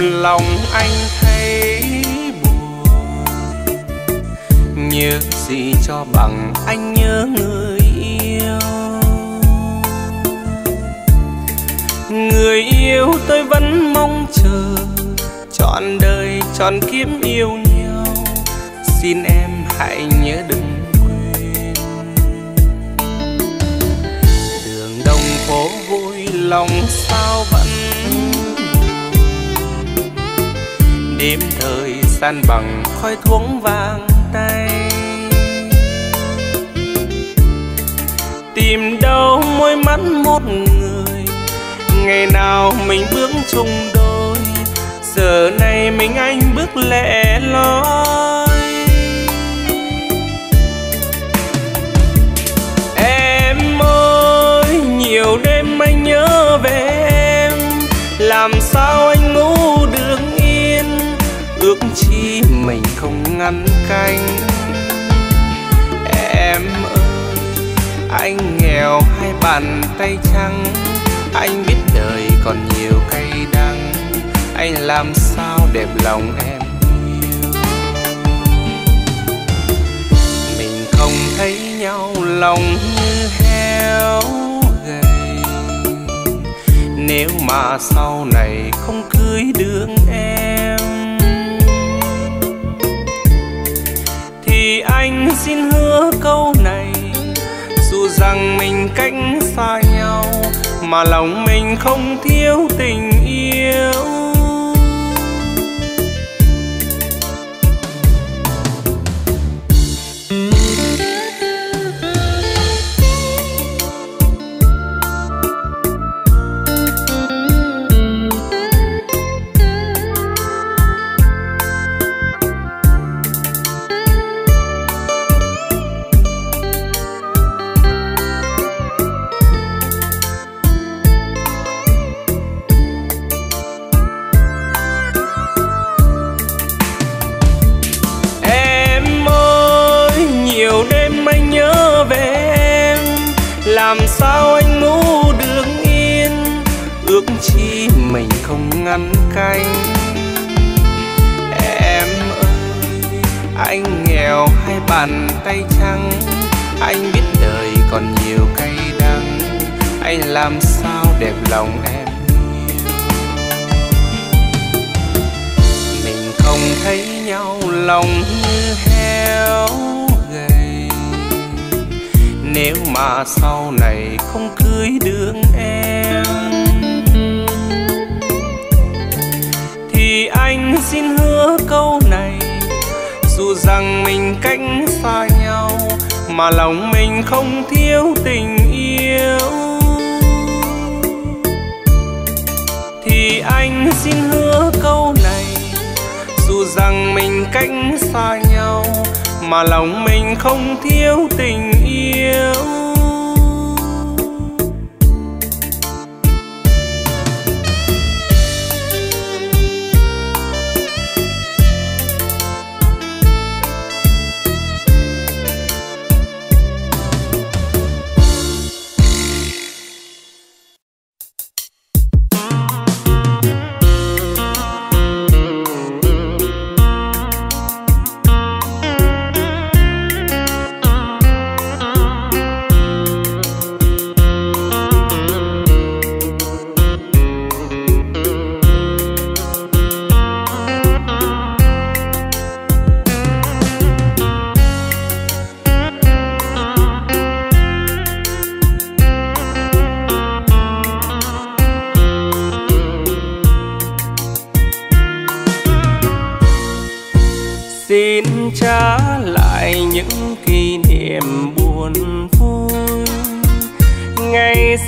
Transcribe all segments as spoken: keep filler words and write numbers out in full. Lòng anh thấy buồn, nhớ gì cho bằng anh nhớ người yêu. Người yêu tôi vẫn mong chờ, trọn đời trọn kiếp yêu nhau. Xin em hãy nhớ đừng quên. Đường đông phố vui lòng sao vẫn đêm thời gian bằng khói thuốc vàng tay. Tìm đâu môi mắt một người, ngày nào mình bước chung đôi. Giờ này mình anh bước lẻ loi. Em ơi, nhiều đêm anh nhớ về em, làm sao anh ngủ được yên. Ước chi mình không ngăn canh. Em ơi, anh nghèo hai bàn tay trắng, anh biết đời còn nhiều cay đắng. Anh làm sao đẹp lòng em yêu. Mình không thấy nhau lòng như heo gầy. Nếu mà sau này không cưới được em thì anh xin hứa câu này, dù rằng mình cách xa nhau mà lòng mình không thiếu tình yêu. Làm sao anh ngủ được yên, ước chi mình không ngăn canh. Em ơi, anh nghèo hai bàn tay trắng, anh biết đời còn nhiều cay đắng. Anh làm sao đẹp lòng em yêu. Mình không thấy nhau lòng như heo. Nếu mà sau này không cưới được em thì anh xin hứa câu này, dù rằng mình cách xa nhau mà lòng mình không thiếu tình yêu. Thì anh xin hứa câu này, dù rằng mình cách xa nhau mà lòng mình không thiếu tình yêu.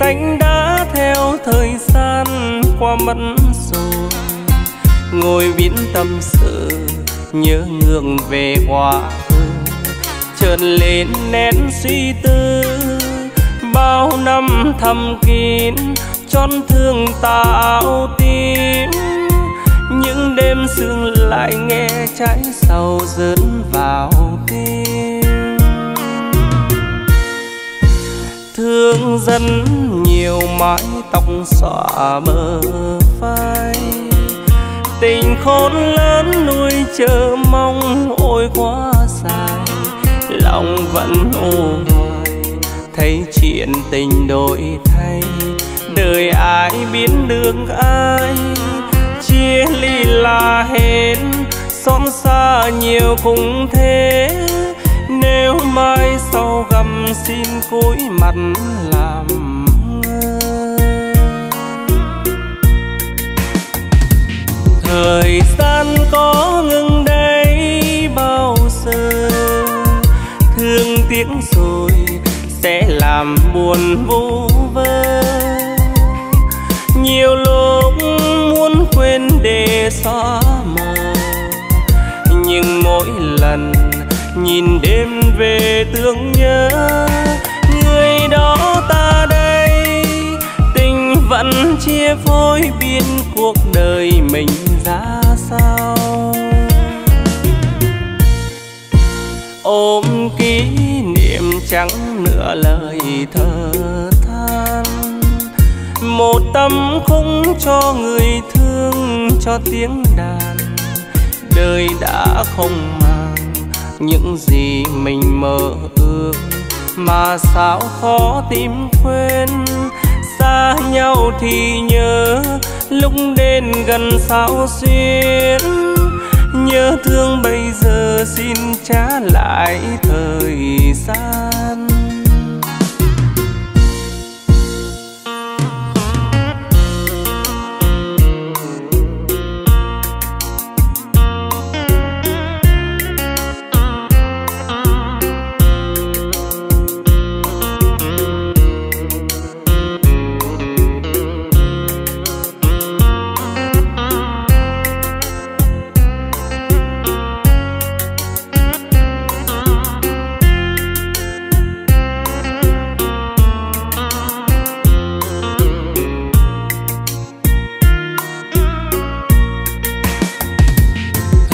Xanh đã theo thời gian qua mất rồi, ngồi viễn tâm sự nhớ ngượng về quá khứ, chợt lên nén suy tư bao năm thầm kín chôn thương tạo tim. Những đêm sương lại nghe trái sầu dấn vào tim. Thương dân nhiều mái tóc xõa mờ phai, tình khôn lớn nuôi chờ mong ôi quá dài. Lòng vẫn ô hoài thấy chuyện tình đổi thay, đời ai biến đường ai chia ly là hết. Xót xa nhiều cũng thế, nếu mai sau gặp xin cúi mặt làm ngơ. Thời gian có ngừng đây bao giờ, thương tiếc rồi sẽ làm buồn vô vơ. Nhiều lúc muốn quên để xóa mờ, nhưng mỗi lần nhìn đêm về thương nhớ người đó ta đây. Tình vẫn chia phôi biến cuộc đời mình ra sao. Ôm kỷ niệm chẳng nửa lời thơ than, một tâm không cho người thương cho tiếng đàn. Đời đã không mang những gì mình mơ ước, mà sao khó tìm quên. Xa nhau thì nhớ, lúc đến gần sao xuyên. Nhớ thương bây giờ xin trả lại thời gian.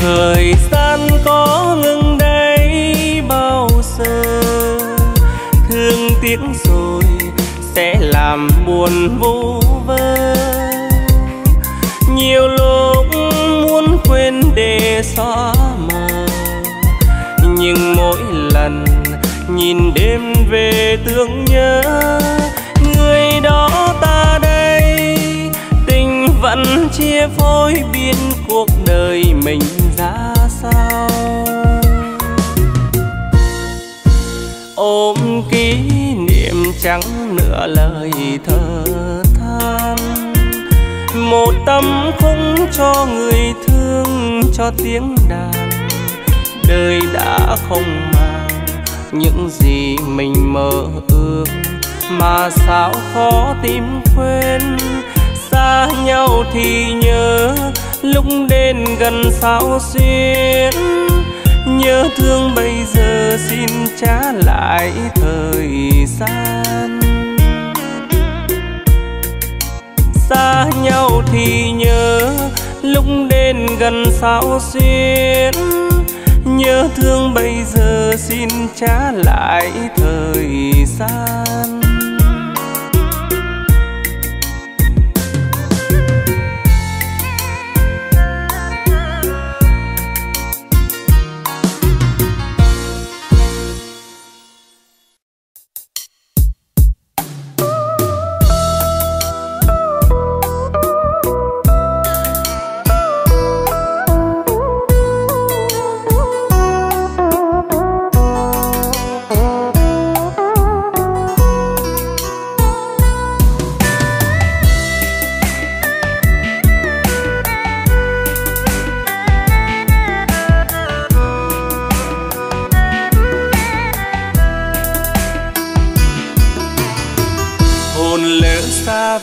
Thời gian có ngừng đây bao giờ, thương tiếc rồi sẽ làm buồn vô vơ. Nhiều lúc muốn quên để xóa mờ, nhưng mỗi lần nhìn đêm về thương nhớ người đó ta đây. Tình vẫn chia phôi biến cuộc đời mình ra sao. Ôm kỷ niệm chẳng nửa lời thơ than, một tâm không cho người thương cho tiếng đàn. Đời đã không mang những gì mình mơ ước, mà sao khó tìm quên. Xa nhau thì nhớ, lúc đến gần sao xuyên. Nhớ thương bây giờ xin trả lại thời gian. Xa nhau thì nhớ, lúc đến gần sao xuyên. Nhớ thương bây giờ xin trả lại thời gian.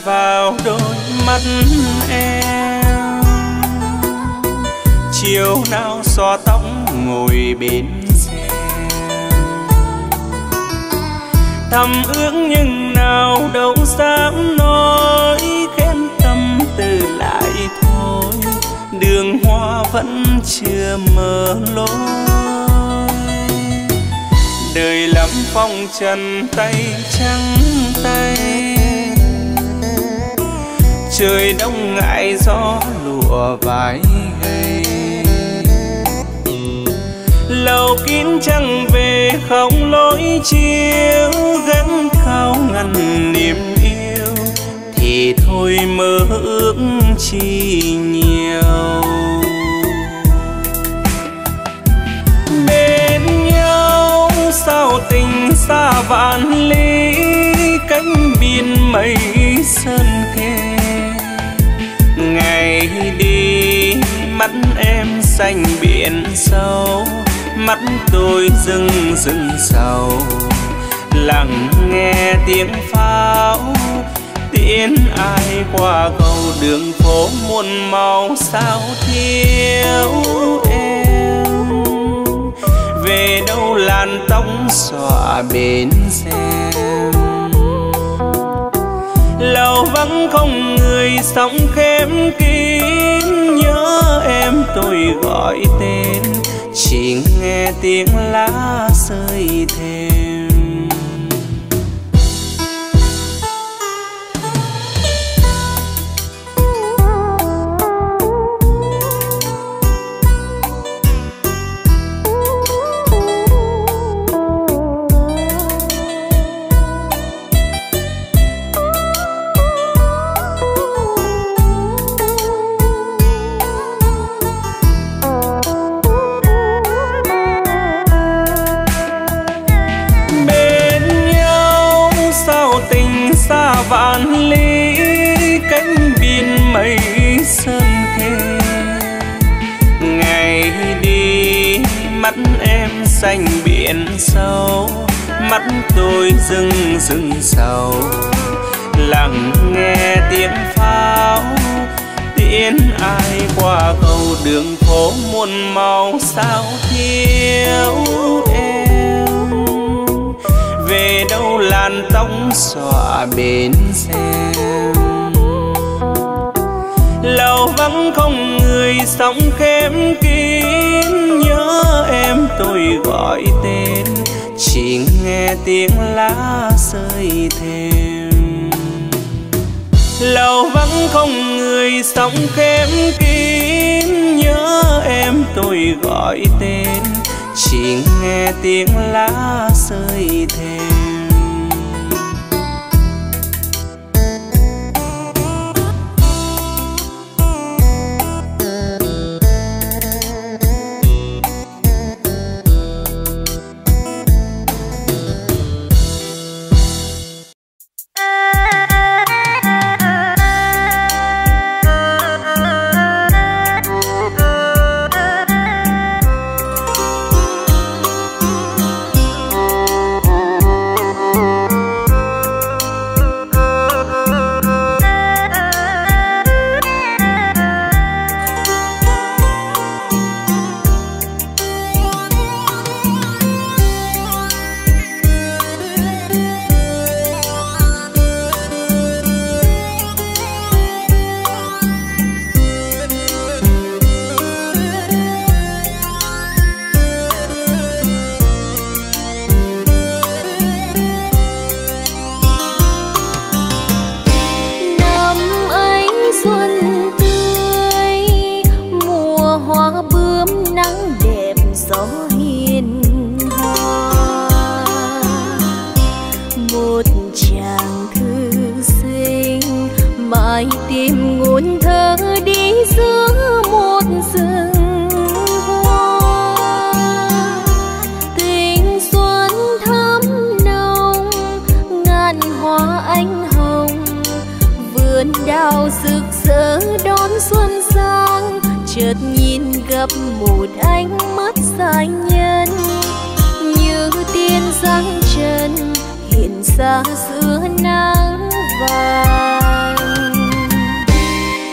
Vào đôi mắt em chiều nào xoa tóc ngồi bên xe, thầm ước nhưng nào đâu dám nói, khen tâm từ lại thôi, đường hoa vẫn chưa mở lối. Đời lắm phong trần tay trắng tay, trời đông ngại gió lụa vải gầy, lầu kín chẳng về không lối chiếu, gắng khao ngăn niềm yêu thì thôi mơ ước chi nhiều. Bên nhau sao tình xa vạn lý, cánh biên mây sơn kề, ngày đi mắt em xanh biển sâu, mắt tôi rưng rưng sầu, lặng nghe tiếng pháo tiễn ai qua cầu, đường phố muôn màu sao thiếu em về đâu, làn tóc xõa bên xe, lầu vắng không người sóng khép kín, nhớ em tôi gọi tên, chỉ nghe tiếng lá rơi thêm. Vạn lý cánh biên mây sơn thề, ngày đi mắt em xanh biển sâu, mắt tôi rưng rưng sầu, lặng nghe tiếng pháo tiễn ai qua cầu, đường phố muôn màu sao thiếu em về đâu, làn tóc xõa bên xe, lầu vắng không người sóng khép kín, nhớ em tôi gọi tên, chỉ nghe tiếng lá rơi thêm. Lầu vắng không người sóng khép kín, nhớ em tôi gọi tên, chỉ nghe tiếng lá rơi thêm.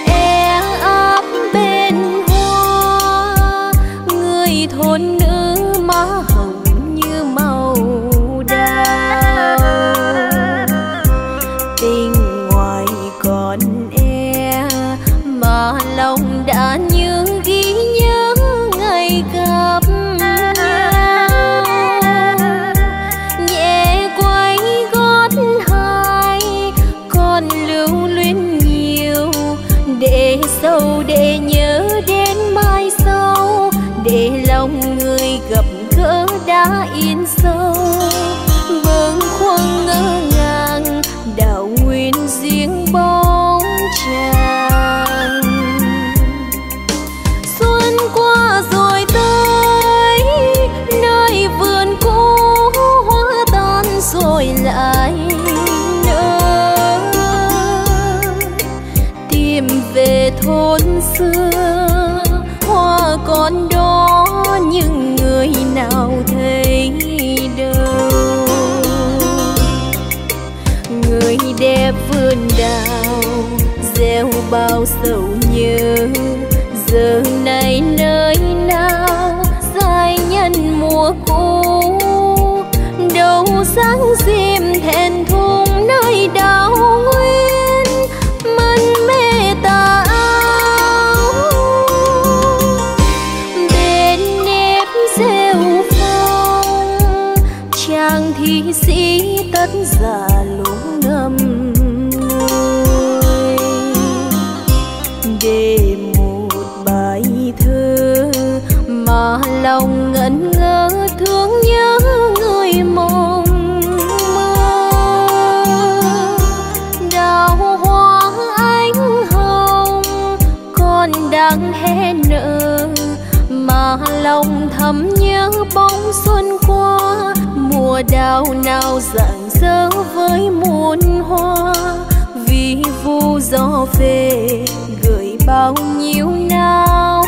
Em áp bên hoa nơi thôn nữ má hồng như màu đào. Tình ngoài còn e mà lòng đã như ghi nhớ ngày gặp nhau. Nhẹ quay gót hai còn lưu luyến nhiều, để sâu để nhớ đến mai sau, để lòng người gặp gỡ đã in sâu. Bâng khuâng ngỡ ngàng đảo nguyên riêng bóng tràn. Xuân qua rồi tới nơi vườn cũ, hoa tan rồi lại nở. Tìm về thôn xưa hoa còn đó, nhưng người nào thấy đâu. Người đẹp vườn đào gieo bao sầu nhớ, giờ này nơi nào giai nhân mùa cũ. Đâu dáng diêm thẹn thùng nơi đào nguyên, mân mê tà áo bên nếp rêu phong. Chàng thi sĩ tất giả lúng ngâm người, để một bài thơ mà lòng ngẩn ngơ thương nhớ người mong mơ. Đào hoa ánh hồng còn đang hé nở, mà lòng thầm nhớ bóng xuân qua. Mùa đào nào rạng rỡ với muôn hoa, vì vu gió về gửi bao nhiêu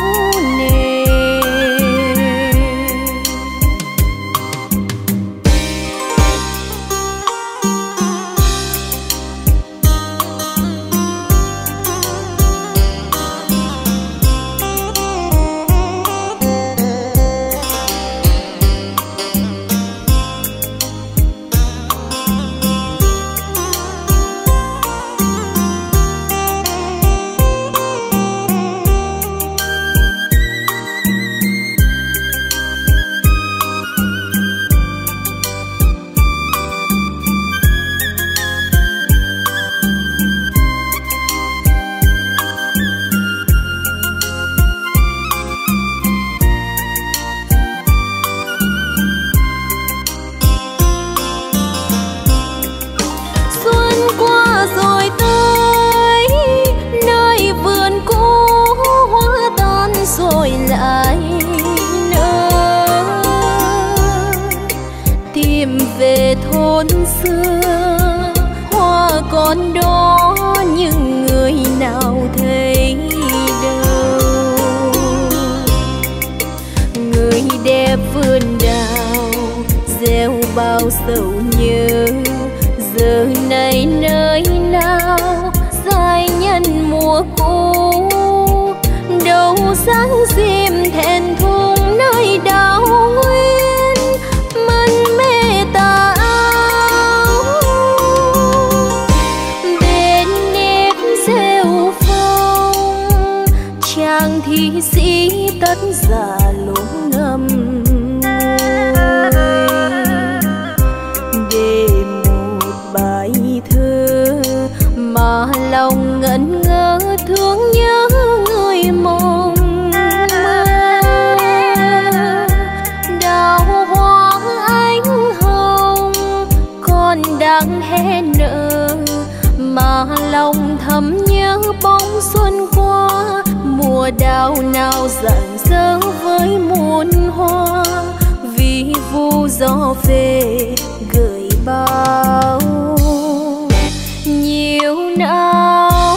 nao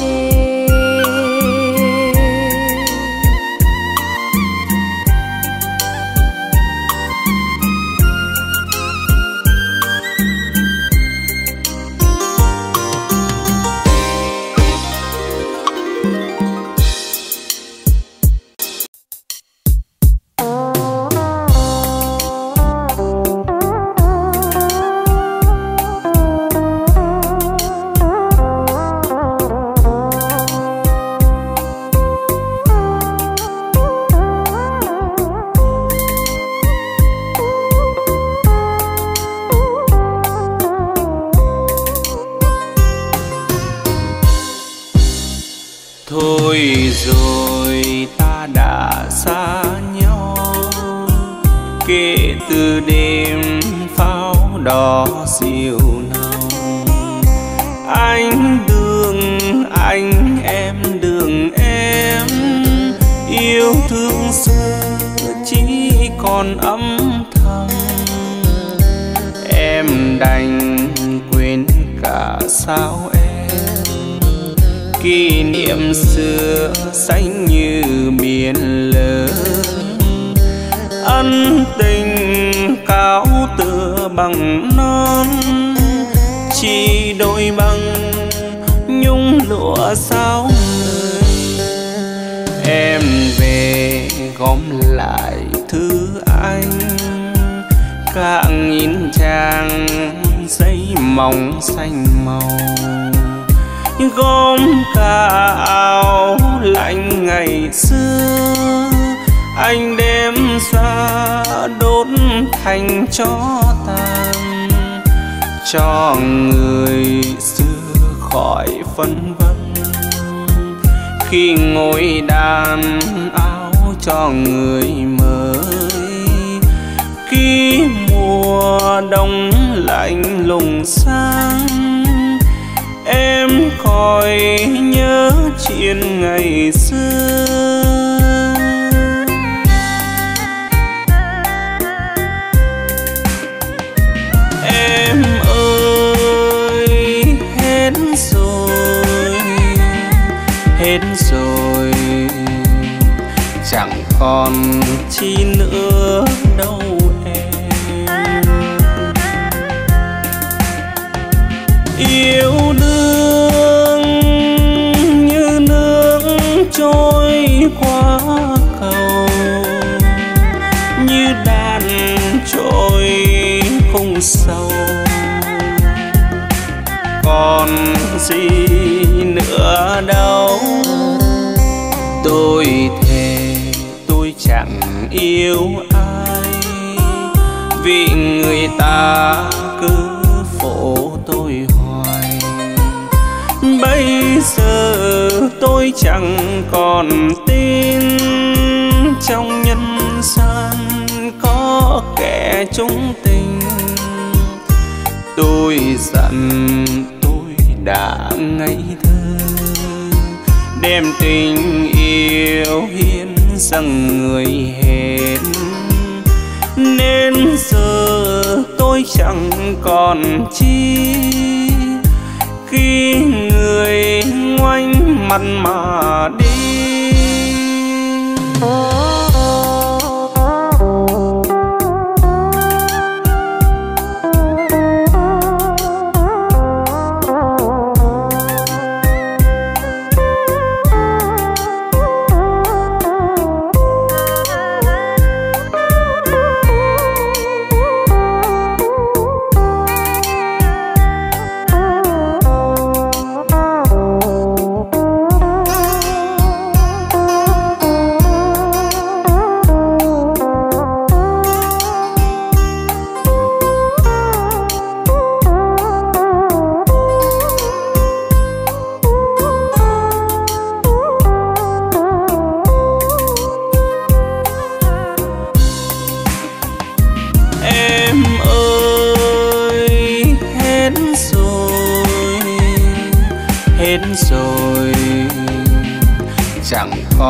nề. kể từ đêm pháo đỏ dịu nồng. Anh đường anh, em đường em, yêu thương xưa chỉ còn âm thầm. Em đành quên cả sao em, kỷ niệm xưa xanh như biển lớn. Ân tình cao tựa bằng non, chỉ đôi bằng nhung lụa sao người. Em về gom lại thứ anh, càng nhìn trang giấy mỏng xanh màu. Gom cả áo lạnh ngày xưa, anh đem ra đốt thành cho tàn, cho người xưa khỏi phân vân. Khi ngồi đàn áo cho người mới, khi mùa đông lạnh lùng sang, em khỏi nhớ chuyện ngày xưa. Em ơi hết rồi, hết rồi, chẳng còn chi nữa đâu em. Yêu đương như nước trôi qua cầu, như đàn trôi không sâu. Còn gì nữa đâu, tôi thề tôi chẳng yêu ai, vì người ta cứ phổ tôi hoài. Bây giờ tôi chẳng còn tin trong nhân gian có kẻ chung tình. Tôi giận tôi đã ngây thơ, đem tình yêu hiến dâng người hết. Nên giờ tôi chẳng còn chi, khi người ngoảnh mặt mà đi.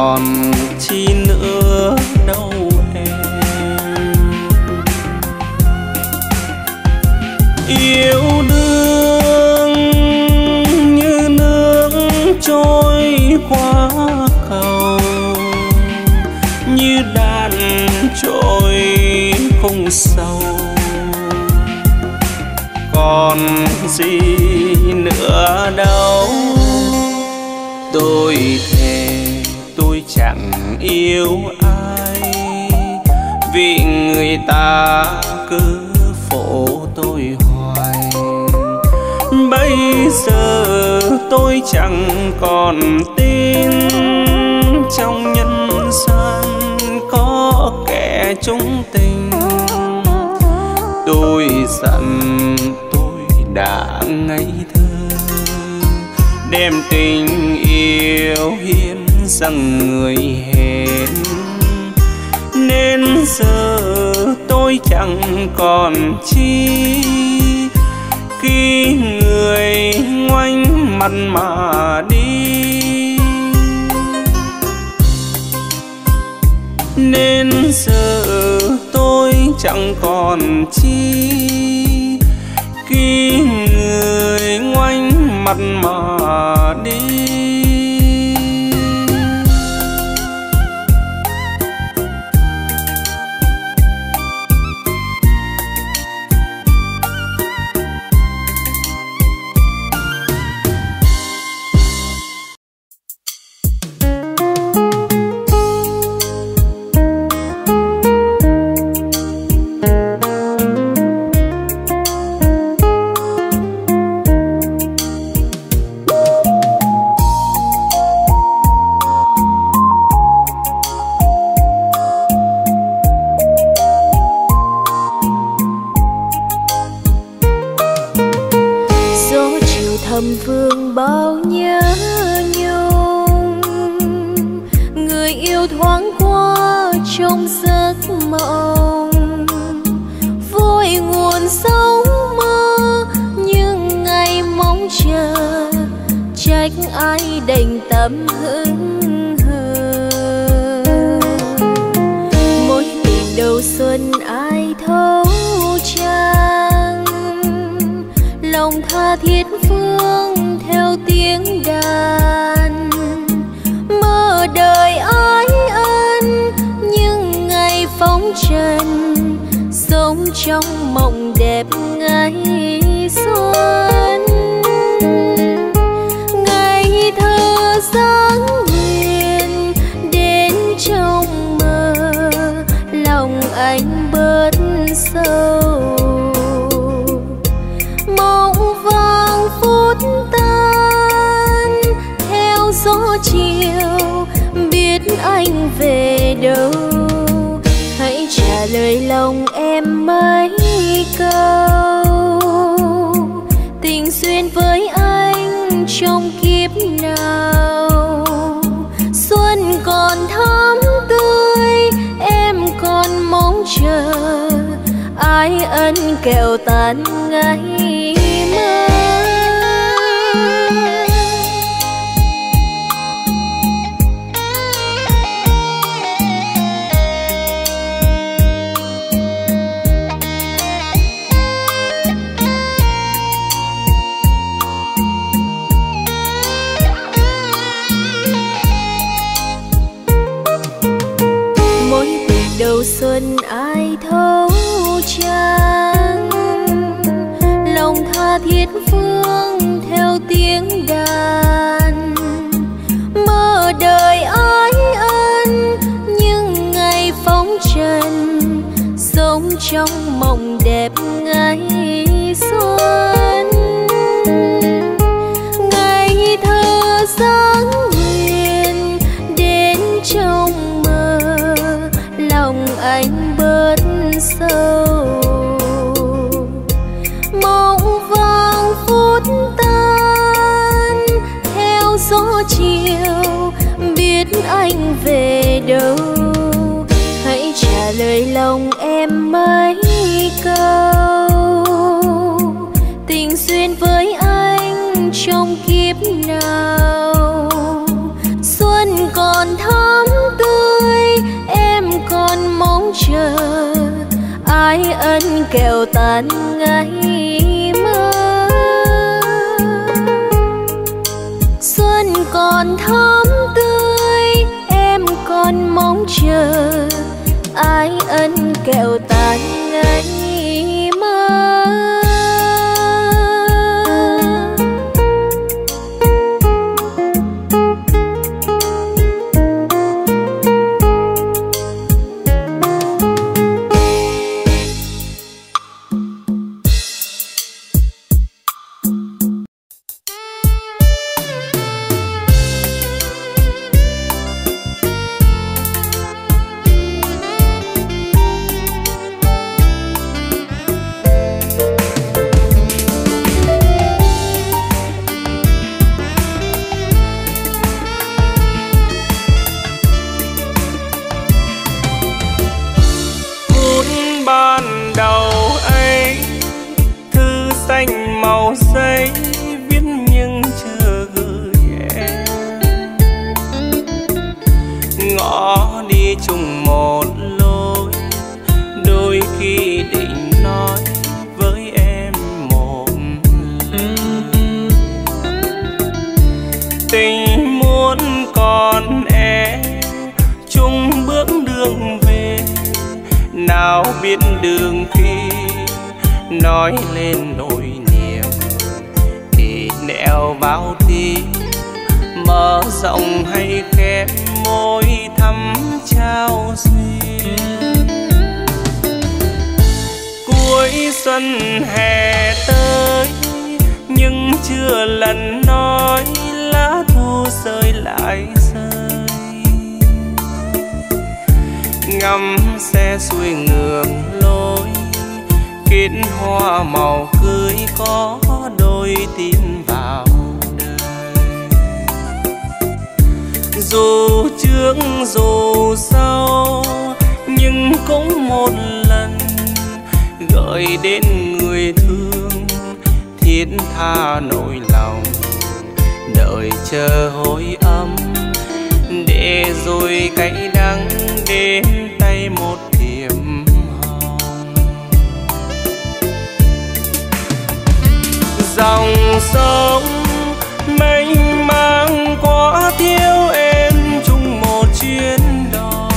Còn chi nữa đâu em. Yêu đương như nước trôi qua cầu, như đàn trôi không sâu. Còn gì nữa đâu, tôi thề tôi chẳng yêu ai, vì người ta cứ phổ tôi hoài. Bây giờ tôi chẳng còn tin trong nhân gian có kẻ chung tình. Tôi giận tôi đã ngây thơ, đem tình yêu hiến dâng người hẹn. Nên giờ tôi chẳng còn chi khi người ngoảnh mặt mà đi, nên giờ tôi chẳng còn chi khi người ngoảnh mặt mà đi. Kẹo tan ngay mơ mỗi tình đầu xuân ai thấu trang thiết phương theo tiếng đàn mơ đời ái ân những ngày phóng trần sống trong mộng đẹp ngày xuân ngày thơ dáng huyền đến trong mơ lòng anh bớt sâu. Chiều biết anh về đâu hãy trả lời lòng em mấy câu tình duyên với anh trong kiếp nào xuân còn thắm tươi em còn mong chờ ai ân kẹo tan ngay còn thắm tươi em còn mong chờ ai ân kẹo tan ngày mơ. nào biết đường khi nói lên nỗi niềm thì nẻo bao tim mở rộng hay khép môi thắm trao duyên. Cuối xuân hè tới nhưng chưa lần nói lá thu rơi lại rơi, ngắm xe xuôi ngược lối kết hoa màu cưới có đôi tin vào đời. Dù trước dù sau nhưng cũng một lần gợi đến người thương thiết tha nỗi lòng đợi chờ hối ấm, để rồi cay đắng đến tay một thiềm hồng. Dòng sông mênh mang quá thiếu em chung một chuyến đò,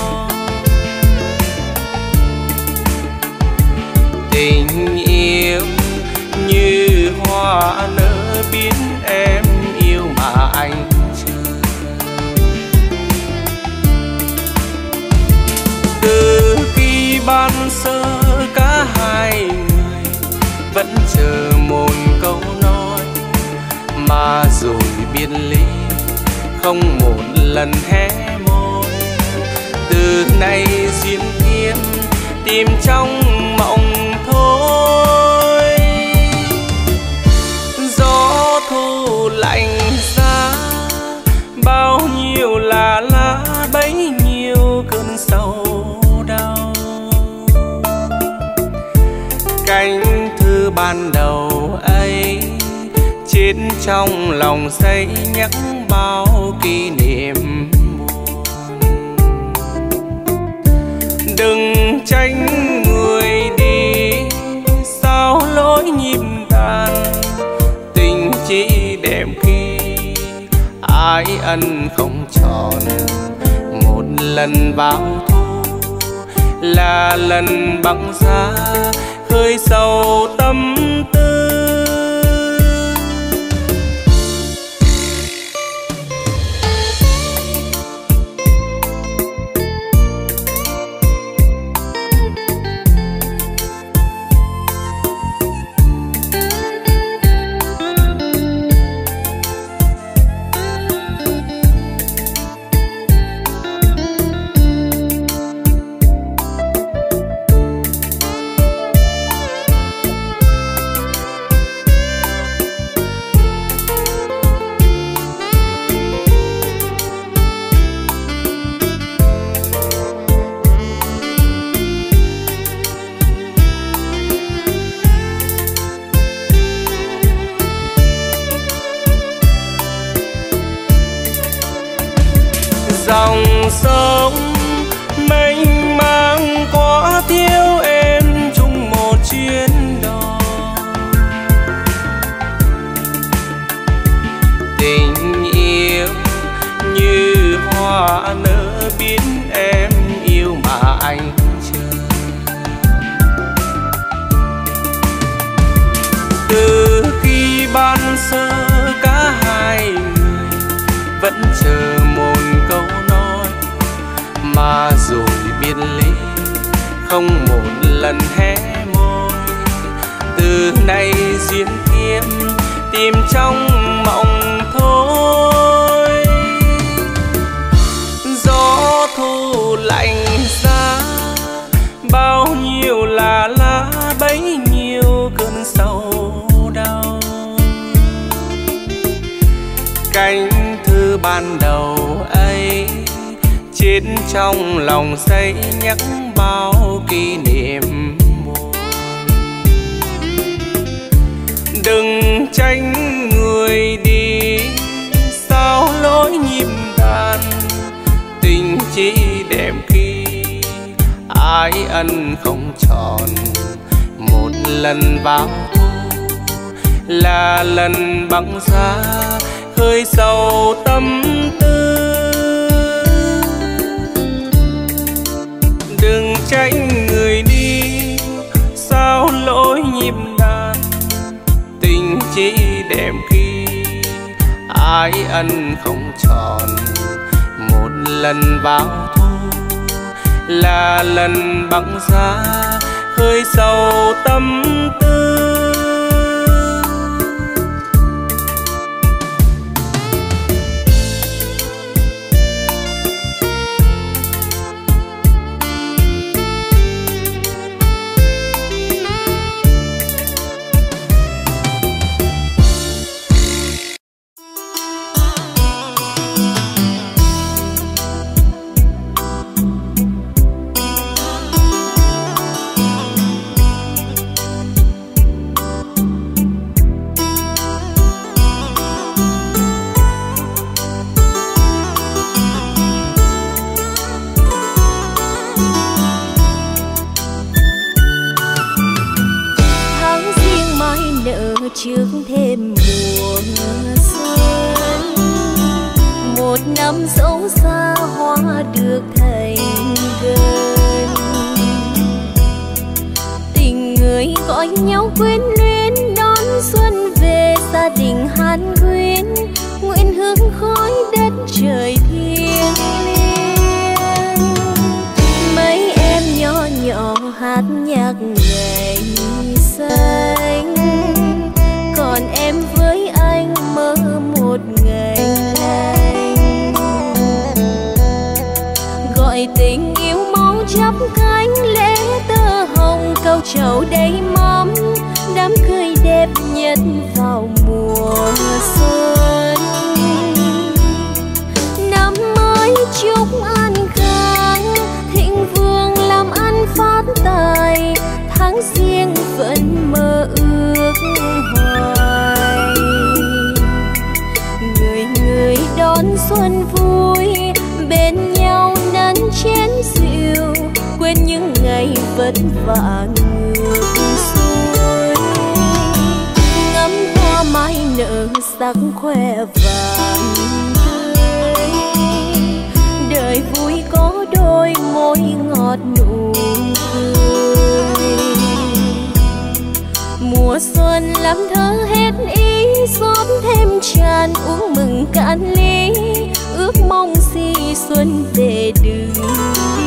tình yêu như hoa nở biến em yêu mà anh chưa. Từ khi ban sơ cả hai người vẫn chờ một câu nói, mà rồi biệt ly không một lần hé môi. Từ nay duyên kiếm tìm trong mộng thôi, gió thu lạnh giá bao nhiêu là lá, bấy nhiêu cơn sầu đau. Cánh thư ban đầu ấy chết trong lòng say nhắc bao kỷ niệm buồn. Đừng tránh người đi sao lối nhịp đàn, tình chỉ đẹp khi ái ân không tròn. Một lần vào thu là lần băng giá khơi sầu tâm tư. Dòng sông mênh mang quá thiếu em chung một chuyến đò, tình yêu như hoa nở biến em yêu mà anh chưa. Từ khi ban sơ cả hai người vẫn chờ một câu, mà rồi biệt ly không một lần hé môi. Từ nay duyên kiếm tìm trong mộng thôi, gió thu lạnh giá bao nhiêu là lá, bấy nhiêu cơn sầu đau. Cánh thư ban đầu ấy chết trong lòng say nhắc bao kỷ niệm buồn. Đừng tránh người đi sao lối nhịp đàn, tình chỉ đẹp khi ái ân không tròn. Một lần vào thu là lần băng giá khơi sầu tâm tư. Đừng trách người ái ân không tròn. Một lần vào thu là lần băng giá khơi sâu tâm tư. Trước thêm mùa xuân, một năm dẫu xa hoa được thành gần. Tình người gọi nhau quyến luyến, đón xuân về gia đình Hàn Huyên. Nguyện hướng khói đất trời thiêng liêng. Mấy em nhỏ nhỏ hát nhạc ngày xanh, còn em với anh mơ một ngày lành. Gọi tình yêu máu chắp cánh, lễ tơ hồng cau trầu đầy mắm. Đám cưới đẹp nhất vào mùa xuân. Năm mới chúc an khang, thịnh vượng làm ăn phát tài. Tháng riêng vẫn mơ ước hoài, người người đón xuân vui, bên nhau nắn chén rượu, quên những ngày vất vả ngược xuôi. Ngắm hoa mai nở sắc khoe vàng tươi, đời vui có đôi môi ngọt nụ cười. Mùa xuân làm thơ hết ý, xóm thêm tràn uống mừng cạn ly. Ước mong gì xuân về đừng đi.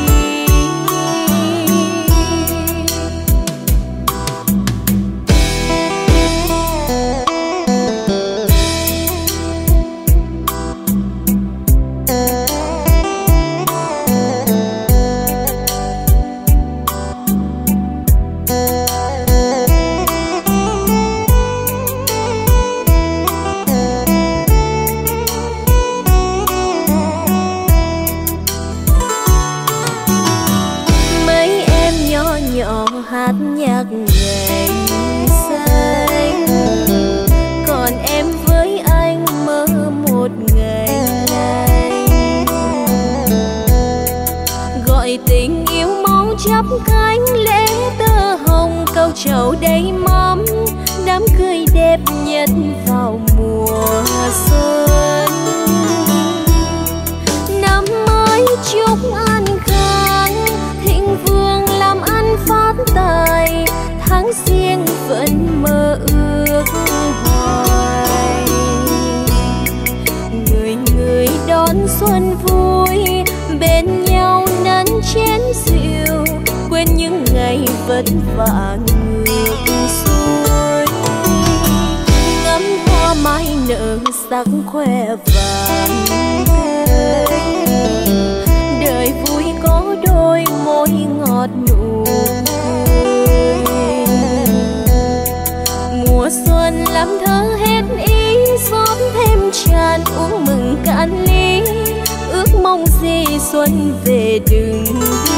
Chậu đầy mắm, đám cưới đẹp nhất vào mùa xuân. Năm mới chúc an khang, thịnh vượng làm ăn phát tài. Tháng riêng vẫn mơ ước hoài, người người đón xuân vui, bên nhau nắn chén rượu, quên những ngày vất vả ngược xuôi. Ngắm hoa mai nở sắc khoe vàng tươi, đời vui có đôi môi ngọt nụ cười. Mùa xuân làm thơ hết ý, xóm thêm tràn uống mừng cạn ly. Ước mong gì xuân về đừng đi.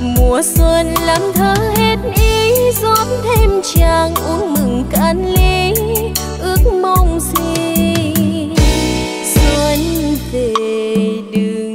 Mùa xuân làm thơ hết ý, rót thêm chàng uống mừng cạn ly. Ước mong gì xuân về đừng đi.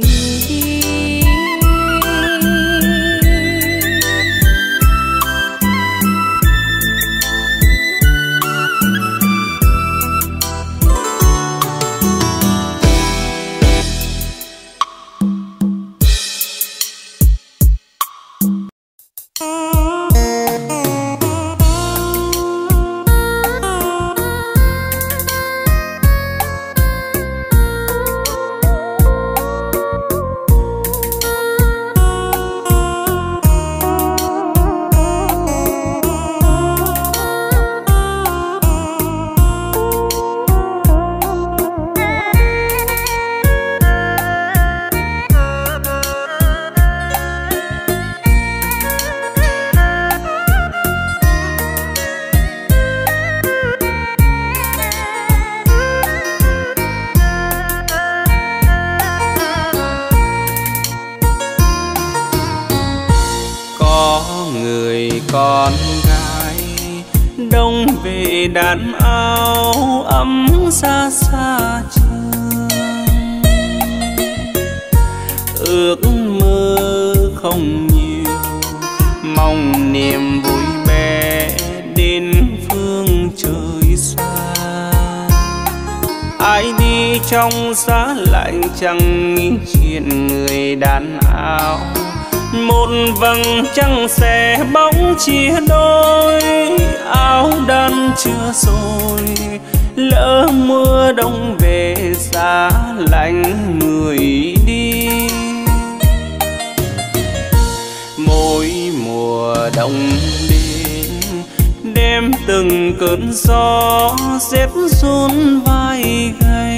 con gái đông về đàn áo ấm xa xa trường. Ước mơ không nhiều, mong niềm vui bé đến phương trời xa. Ai đi trong giá lạnh chẳng nghĩ chuyện người đàn áo, một vầng trăng sẽ bóng chia đôi. Áo đan chưa rồi, lỡ mưa đông về giá lạnh người đi. Mỗi mùa đông đến, đêm từng cơn gió rét run vai gầy.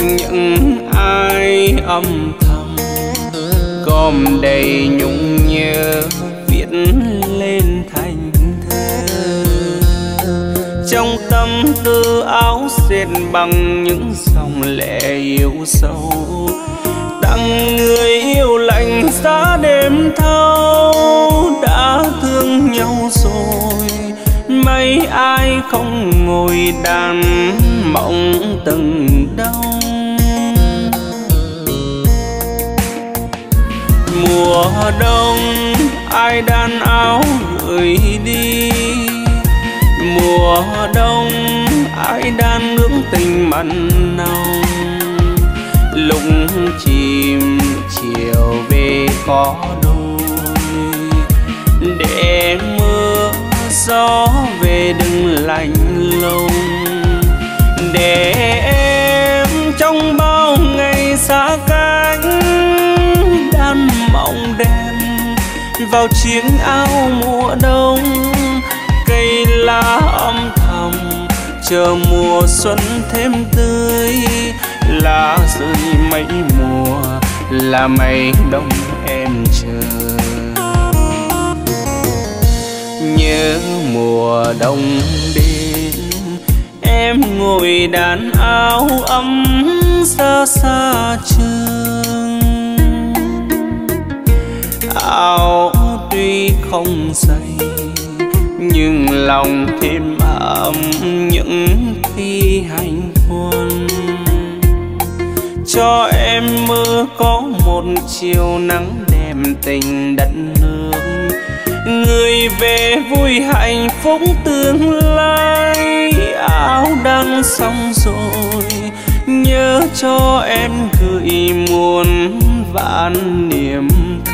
Những ai âm thầm gom đầy nhung nhớ viết lên thành thơ, trong tâm tư áo dệt bằng những dòng lệ yêu sâu, tặng người yêu lạnh giá đêm thâu. Đã thương nhau rồi, mấy ai không ngồi đàn mộng từng đau. Mùa đông ai đan áo gửi đi, mùa đông ai đan nước tình mặn nồng. Lúc chìm chiều về có đôi, để mưa gió về đừng lạnh lùng. Để em trong bao ngày xa cánh đan mộng đêm vào chiếc áo mùa đông. Cây lá âm thầm chờ mùa xuân thêm tươi, lá rơi mấy mùa là mấy đông em chờ. Nhớ mùa đông đến, em ngồi đàn áo ấm xa xa trường. Áo tuy không dày nhưng lòng thêm ấm những khi hành quân. Cho em mơ có một chiều nắng đẹp tình đất nước, người về vui hạnh phúc tương lai. Áo đan xong rồi, nhớ cho em gửi muôn vạn niềm thương.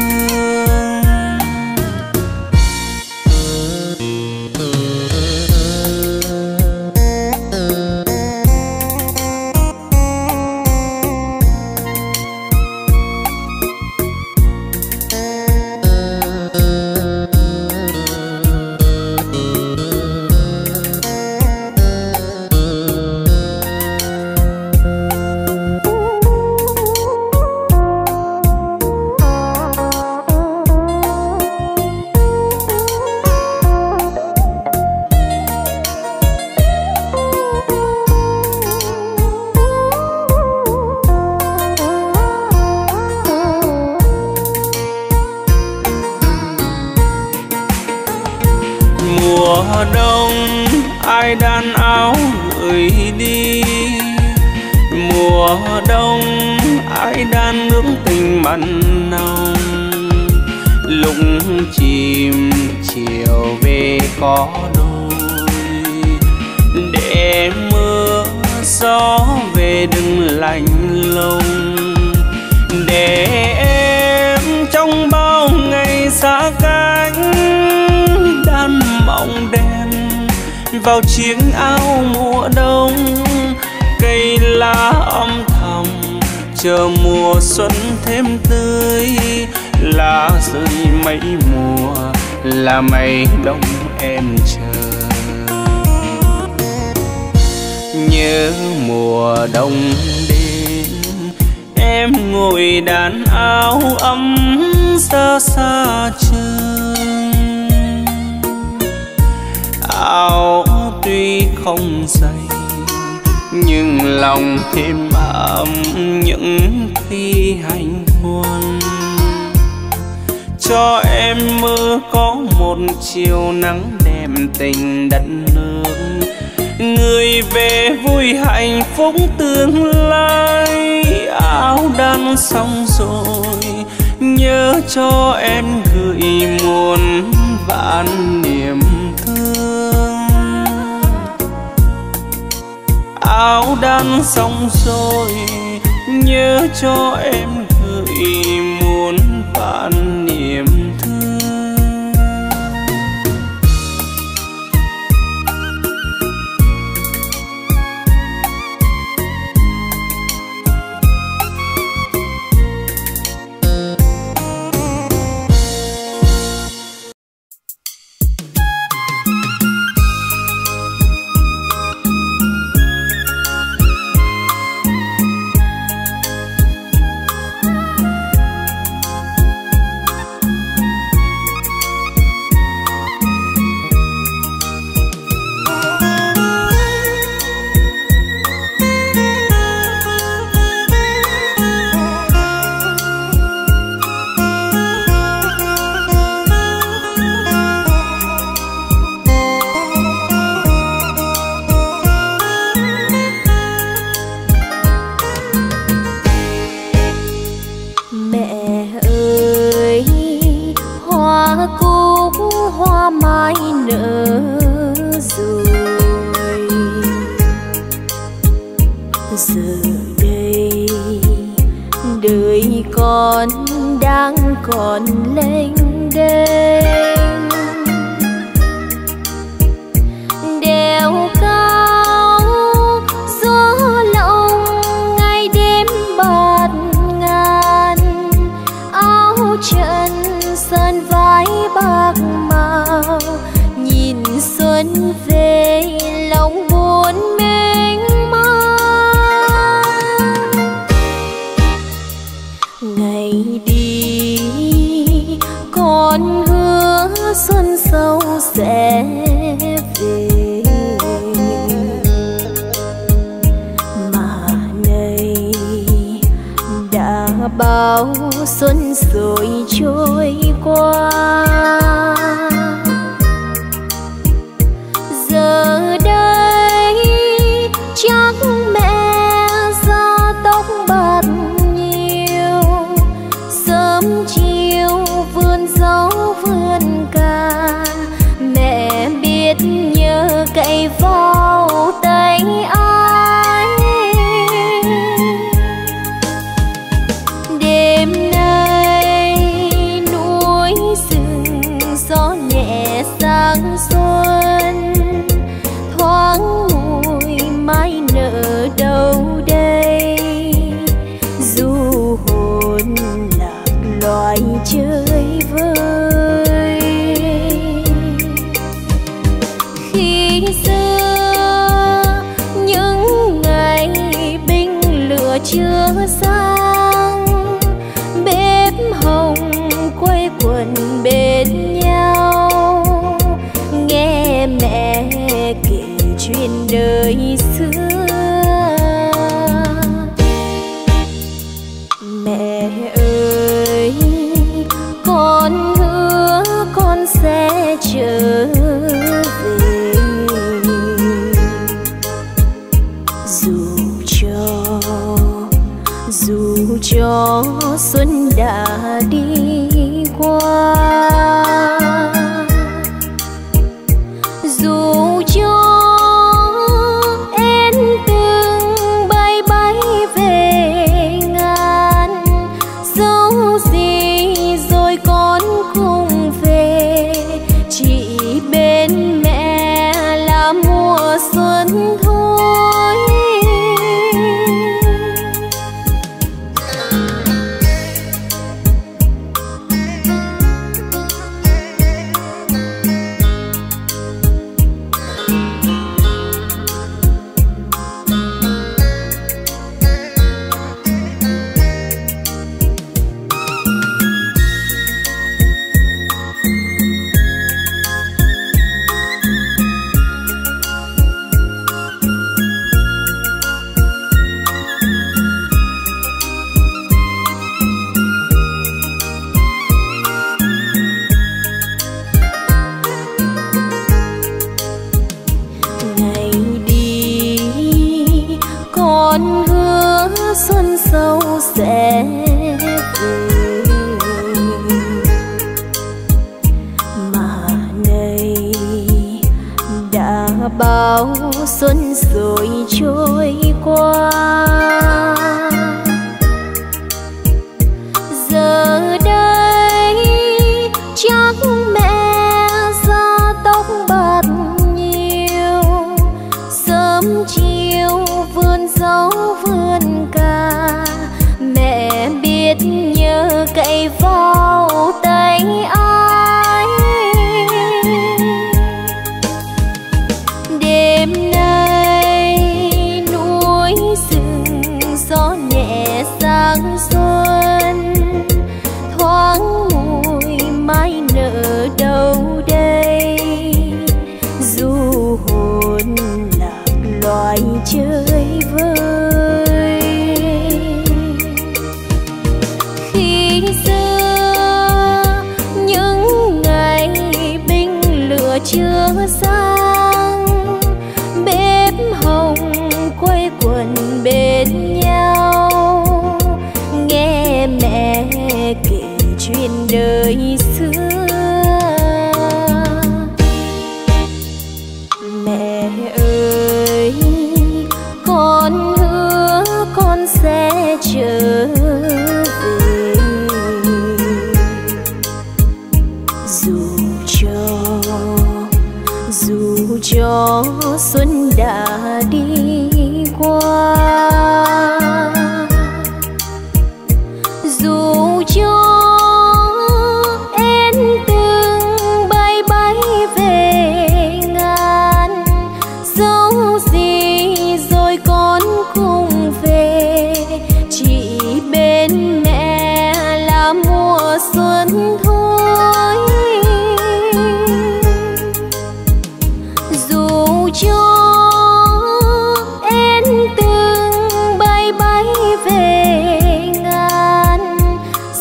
Vào chiếc áo mùa đông, cây lá âm thầm chờ mùa xuân thêm tươi, lá rơi mấy mùa là mấy đông em chờ. Nhớ mùa đông đến, em ngồi đàn áo ấm xa xa trường. Áo tuy không dày nhưng lòng thêm ấm những khi hành quân. cho em mơ có một chiều nắng đẹp tình đất nước, người về vui hạnh phúc tương lai. Áo đan xong rồi nhớ cho em gửi muôn vạn niềm thương. Áo đan xong rồi nhớ cho em gửi muôn vạn niềm thương. xuân rồi trôi qua. Giờ đây chắc mẹ ra tóc bạc nhiều, sớm chiều vườn rau vườn cà, mẹ biết nhớ cậy vào tay ai. Đêm nay núi rừng gió nhẹ sáng xuân, thoáng mùi mai nở đâu đây, du hồn lạc loài chơi vơi. Khi xưa những ngày binh lửa chưa sang, bếp hồng quây quần bên nhau, nghe mẹ kể chuyện đời xưa. Mẹ ơi, con hứa con sẽ trở về, dù cho dù cho xuân đã đi qua, dù cho em từng bay bay về ngàn, dẫu gì rồi con cũng về, chỉ bên mẹ là mùa xuân thôi. Dù cho em từng bay bay về ngàn,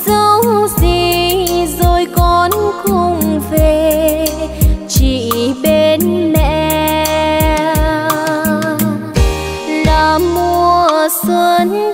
dẫu gì rồi con cũng về, chỉ bên mẹ là mùa xuân thôi.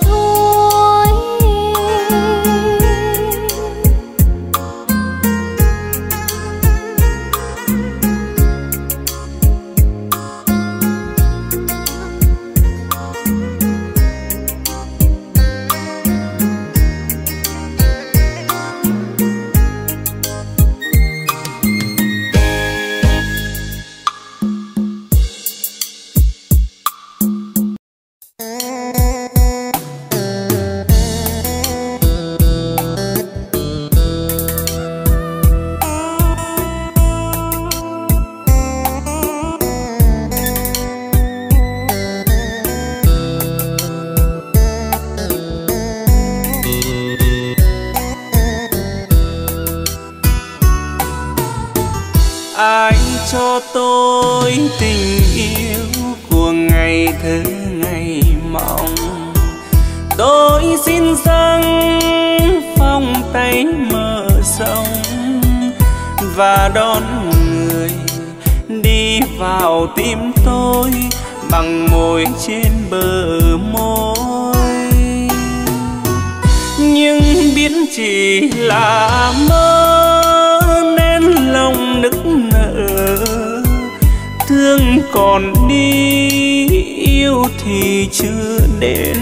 Và đón người đi vào tim tôi bằng môi trên bờ môi, nhưng biết chỉ là mơ nên lòng nức nở. Thương còn đi, yêu thì chưa đến,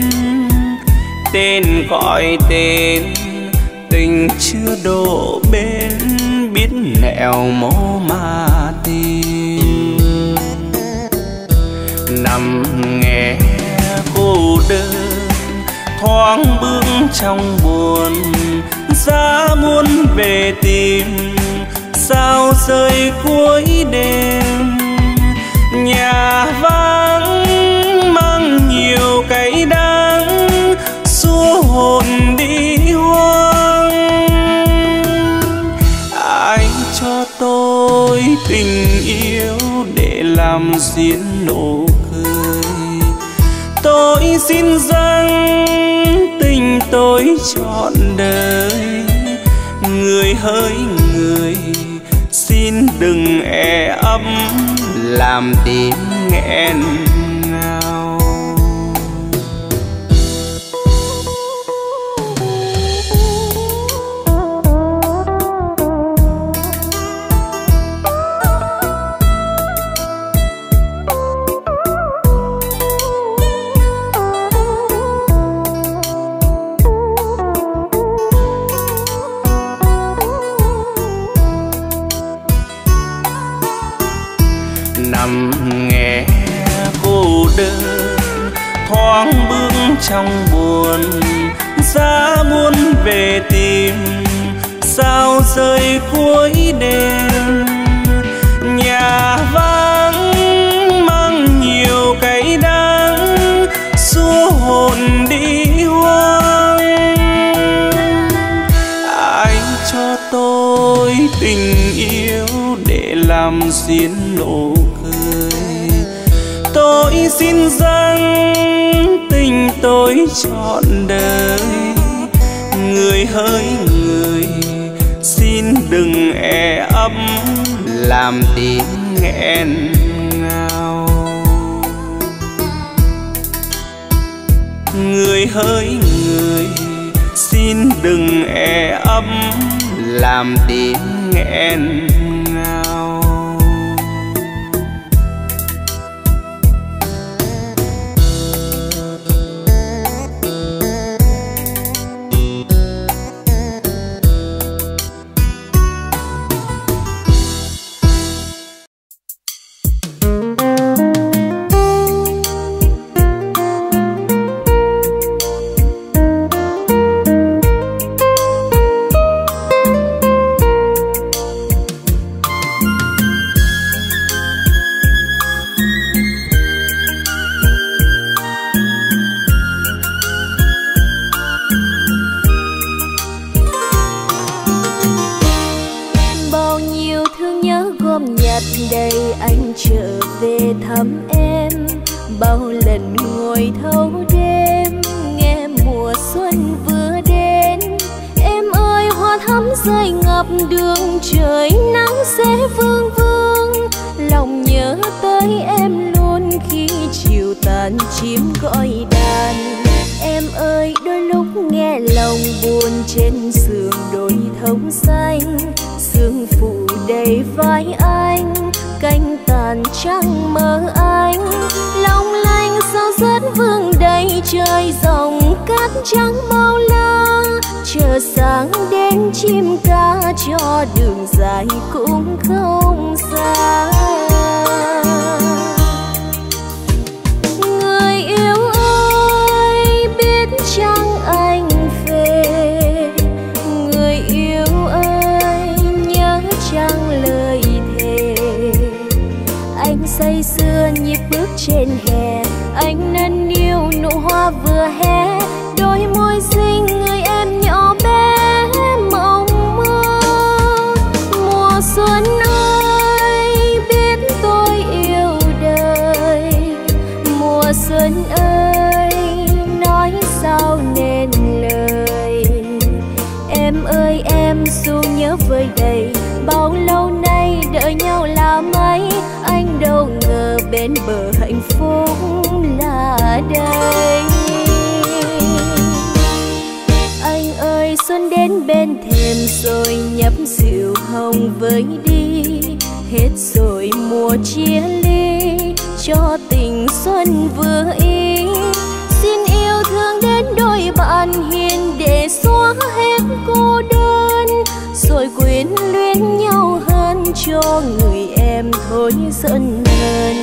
tên gọi tên tình chưa đổ bên, biết nẻo mô mà tìm. Nằm nghe cô đơn thoáng bước trong buồn, giá muốn về tìm sao rơi cuối đêm. Nhà vắng mang nhiều cái đắng, xua hồn đi hoang. Ai cho tôi tình yêu để làm duyên nụ cười, tôi xin rằng tình tôi trọn đời. Người hỡi người, xin đừng e ấm làm tim nghẹn ngào. trong buồn ra muốn về tìm sao rơi cuối đêm. Nhà vắng mang nhiều cái đắng xua hồn đi hoang. Anh cho tôi tình yêu để làm diễn nụ cười, tôi xin rằng tình tôi trọn đời. Người hỡi người xin đừng e ấp làm tiếng nghẹn ngào. Người hỡi người xin đừng e ấp làm tiếng nghẹn ngào. Xuân ơi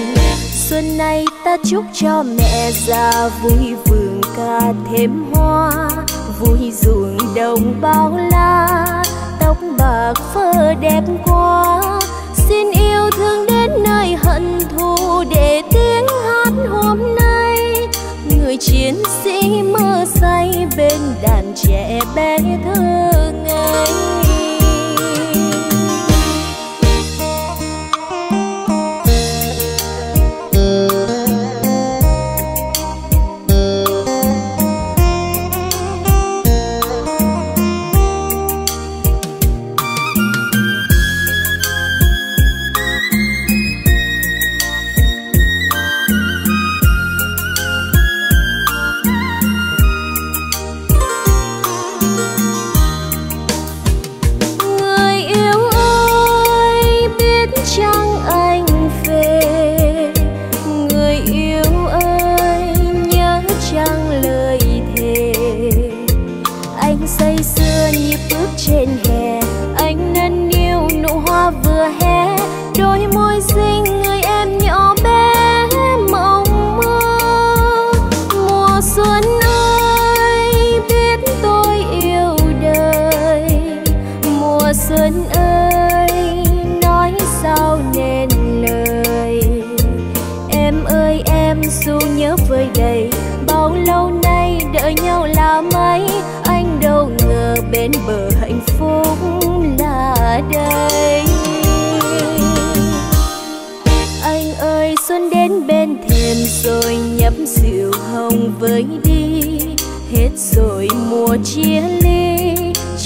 bên bờ hạnh phúc là đây. Anh ơi xuân đến bên thềm rồi nhấp rượu hồng với đi, hết rồi mùa chia ly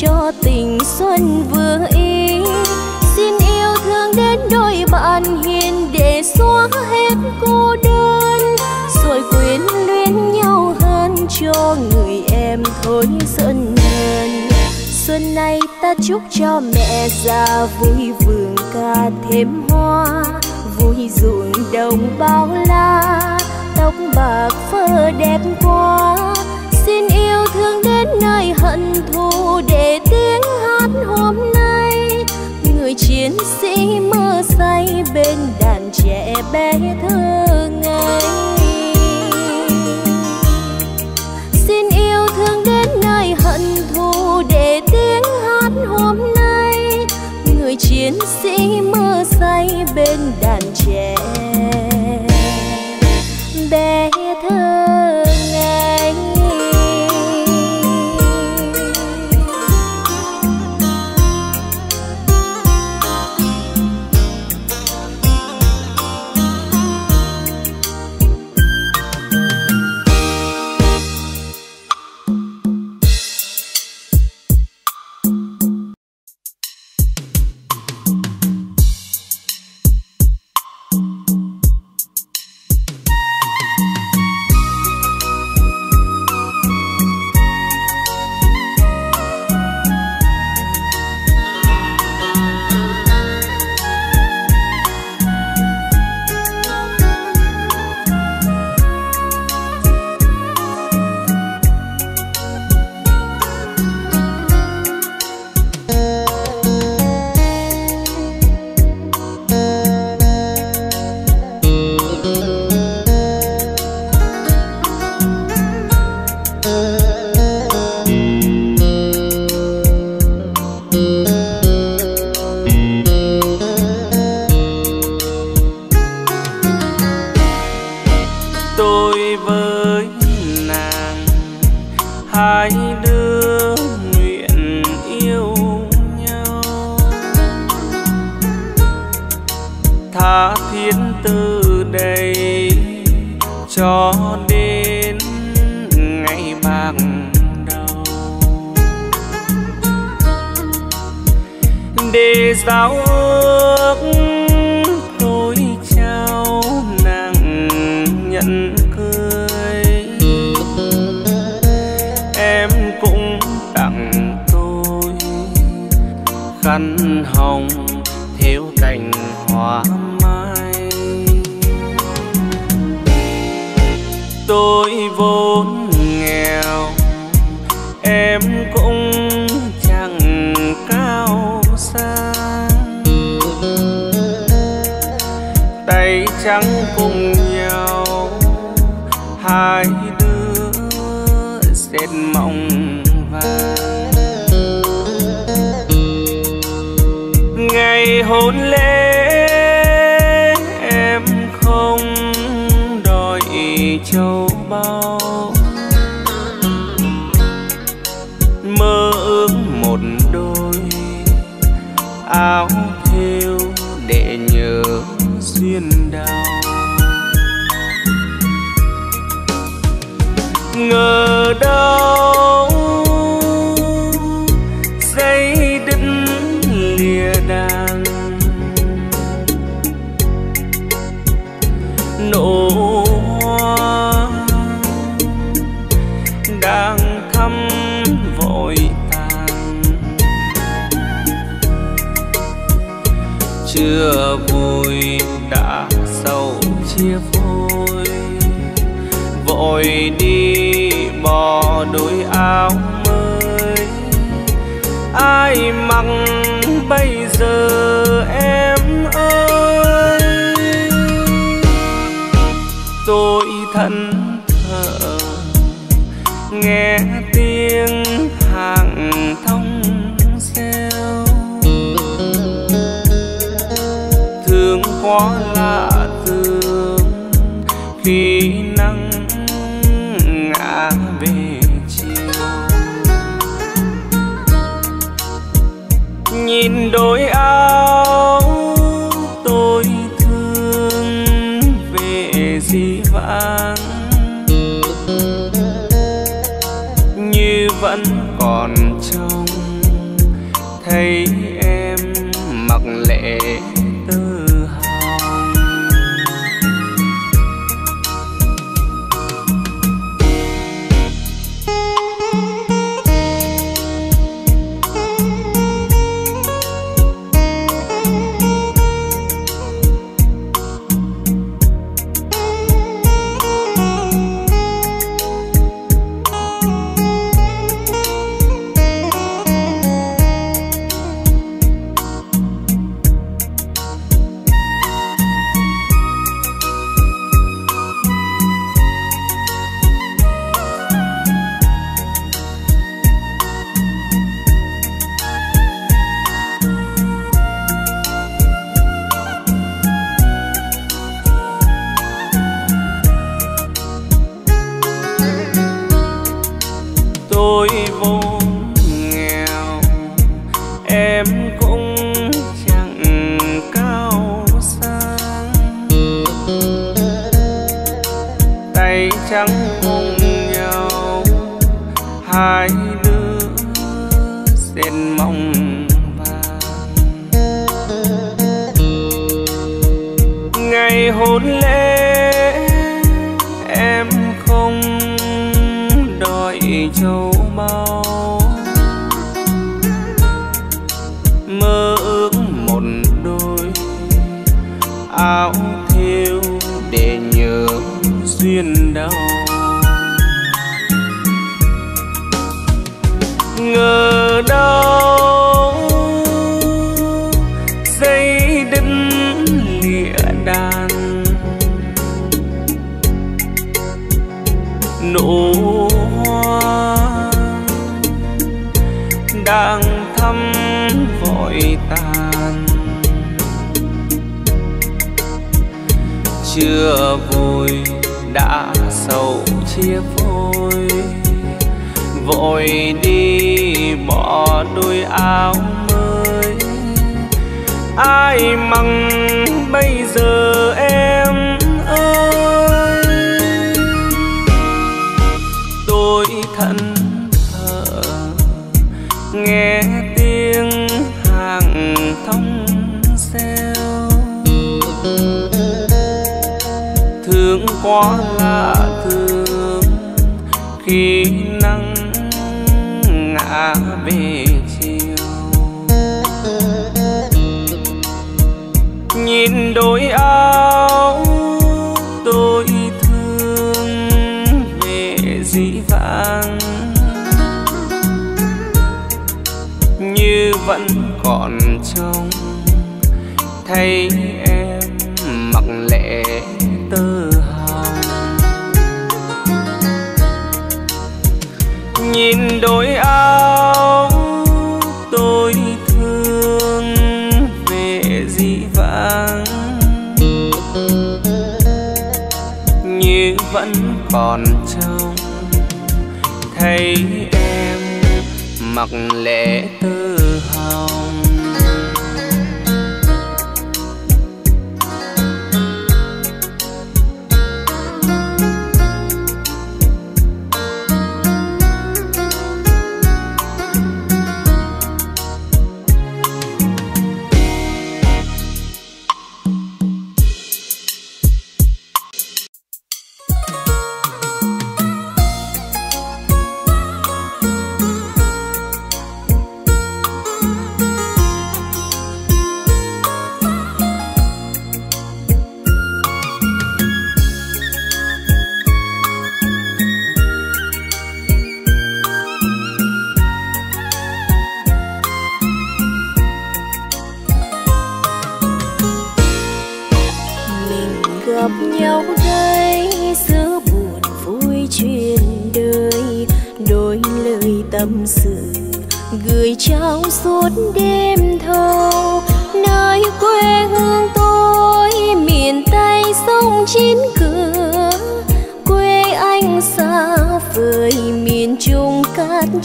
cho tình xuân vừa ý. Xin yêu thương đến đôi bạn hiền để xóa hết cô đơn, rồi quyến luyến nhau hơn cho người em thối xuân hơn. Xuân nay ta chúc cho mẹ già vui vườn ca thêm hoa, vui ruộng đồng bao la, tóc bạc phơ đẹp quá. Xin yêu thương đến nơi hận thù để tiếng hát hôm nay người chiến sĩ mơ say bên đàn trẻ bé thơ ngây. Xin yêu thương đến nơi hận thù để tiếng hát hôm nay người chiến sĩ mơ say bên đàn trẻ bé thơ. nhìn đôi áo tôi thương về dĩ vãng như vẫn còn trong thấy em mặc lệ tư hào.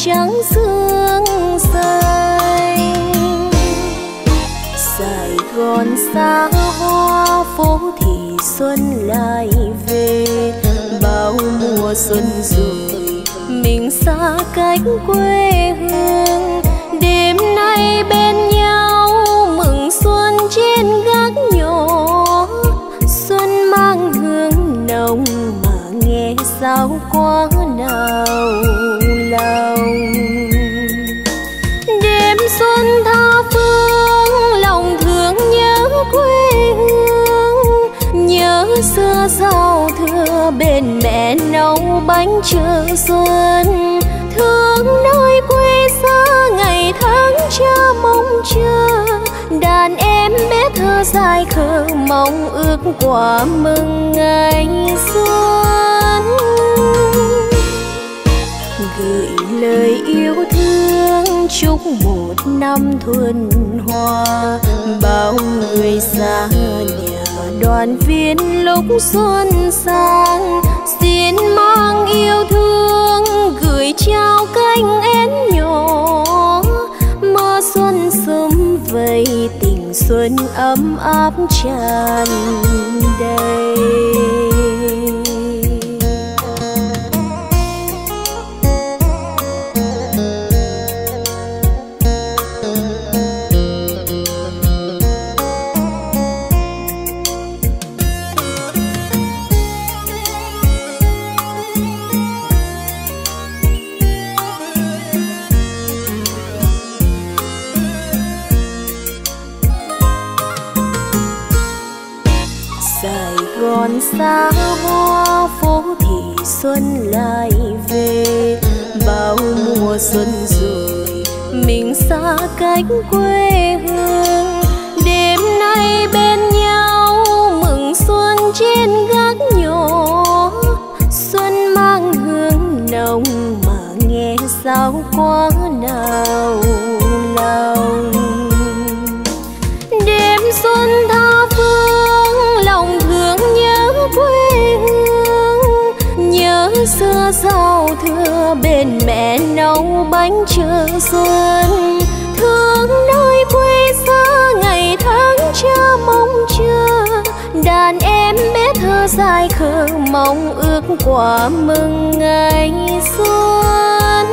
Trắng dương rơi xuân rồi mình xa cách quê hương, đêm nay bên nhau mừng xuân trên gác nhỏ. Xuân mang hương nồng mà nghe sao quá nào lòng. Đêm xuân tha phương lòng thương nhớ quê hương, nhớ xưa giao thừa bên mẹ nấu bánh chờ xuân, thương nơi quê xa ngày tháng cha mong chờ. Đàn em bé thơ dài khờ mong ước quả mừng ngày xuân, gửi lời yêu thương chúc một năm thuần hoa. Bao người xa nhà đoàn viên lúc xuân sang, xin mang yêu thương gửi trao cánh én nhỏ. Mơ xuân sớm vầy tình xuân ấm áp tràn đầy. Xa hoa phố thì xuân lại về, bao mùa xuân rồi mình xa cách quê hương, đêm nay bên nhau mừng xuân trên gác nhỏ. Xuân mang hương nồng mà nghe sao quá nào lòng. Đêm xuân tha phương lòng thương nhớ quê hương, nhớ xưa giao thừa bên mẹ nấu bánh chờ xuân, thương nơi quê xa ngày tháng cha mong chờ. Đàn em bé thơ dài khờ mong ước quả mừng ngày xuân,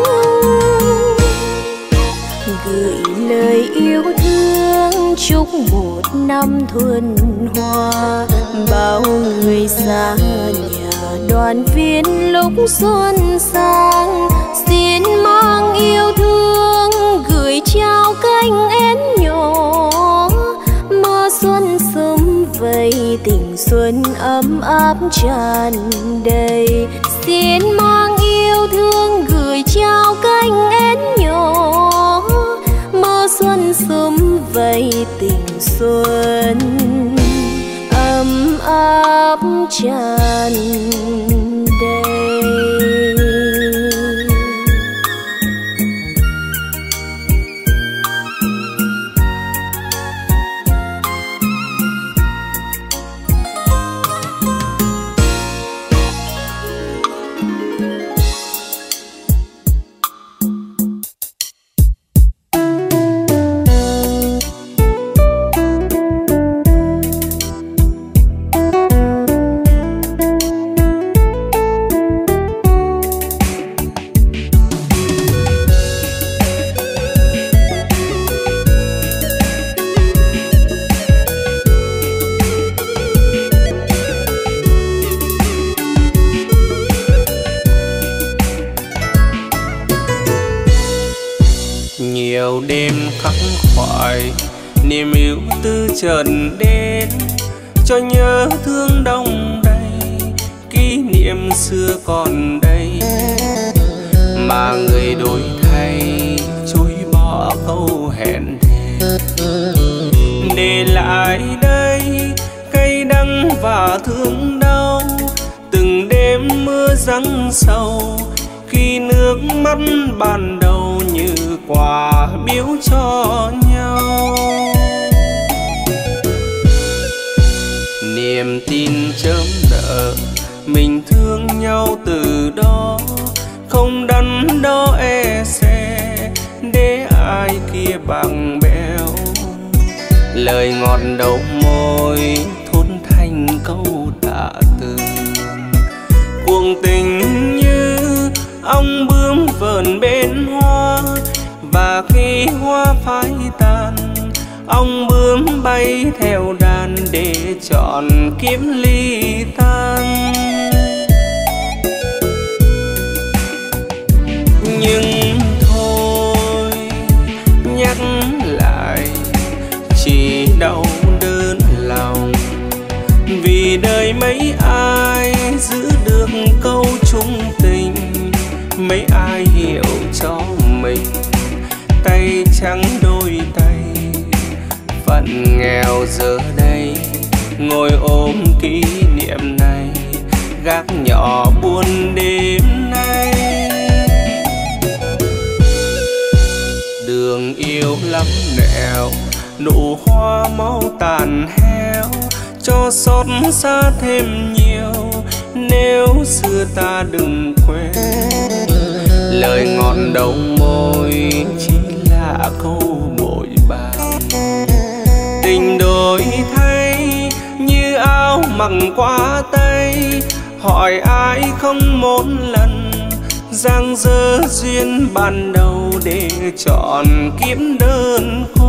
gửi lời yêu thương chúc một năm thuần hoa. Bao người xa nhà đoàn viên lúc xuân sang, xin mang yêu thương gửi trao cánh én nhỏ. Mơ xuân sớm vầy tình xuân ấm áp tràn đầy, xin mang yêu thương gửi trao cánh én nhỏ. Mơ xuân sớm vầy tình xuân ấm áp tràn đầy. Niềm yêu tư trần đến cho nhớ thương đông đầy, kỷ niệm xưa còn đây mà người đổi thay chối bỏ câu hẹn thề. Để lại đây cay đắng và thương đau, từng đêm mưa giăng sâu khi nước mắt ban đầu như quà biếu cho nhau. Niềm tin chớm nở mình thương nhau từ đó, không đắn đo e xe để ai kia bằng bẽo. Lời ngọt đầu môi thốn thành câu tạ từ cuồng tình như ong bướm vờn bên hoa, và khi hoa phai tàn, ong bướm bay theo đàn để chọn kiếm ly tan. Nhưng thôi nhắc lại chỉ đau đớn lòng, vì đời mấy ai giữ được câu chung tình, mấy ai hiểu cho mình tay trắng đôi tay. Phận nghèo giờ đây ngồi ôm kỷ niệm này, gác nhỏ buồn đêm nay. Đường yêu lắm nẻo, nụ hoa mau tàn héo, cho xót xa thêm nhiều nếu xưa ta đừng quên. Lời ngọt đầu môi chỉ là câu bội bạc, tình đổi thay như áo mặc quá tay. Hỏi ai không một lần giang dơ duyên ban đầu để chọn kiếm đơn côi.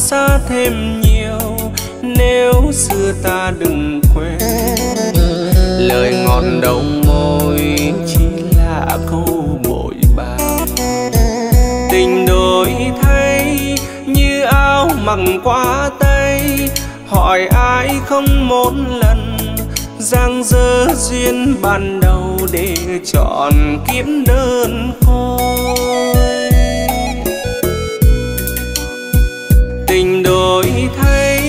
Xa thêm nhiều nếu xưa ta đừng quên. Lời ngọt đầu môi chỉ là câu bội bạc, tình đổi thay như áo mặc quá tay. Hỏi ai không một lần giang dơ duyên ban đầu để chọn kiếm đơn côi. Tình đổi thay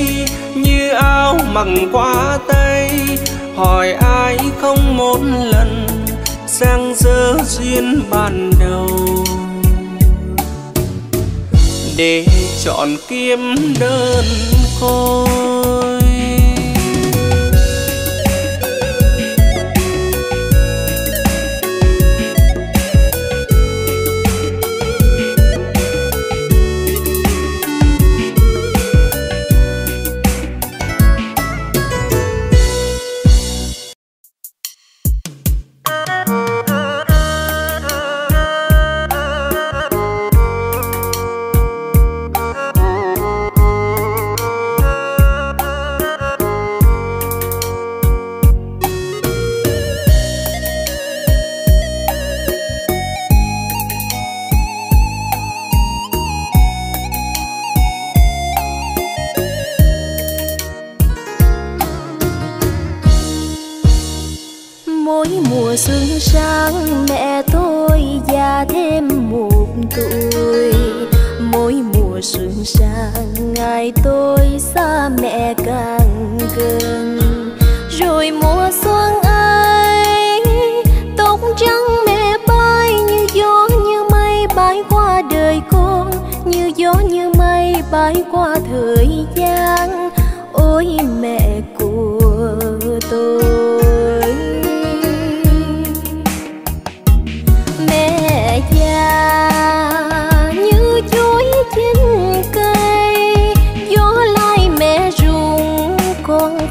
như áo mặc quá tay. Hỏi ai không một lần sang dơ duyên ban đầu để chọn kiếm đơn côi.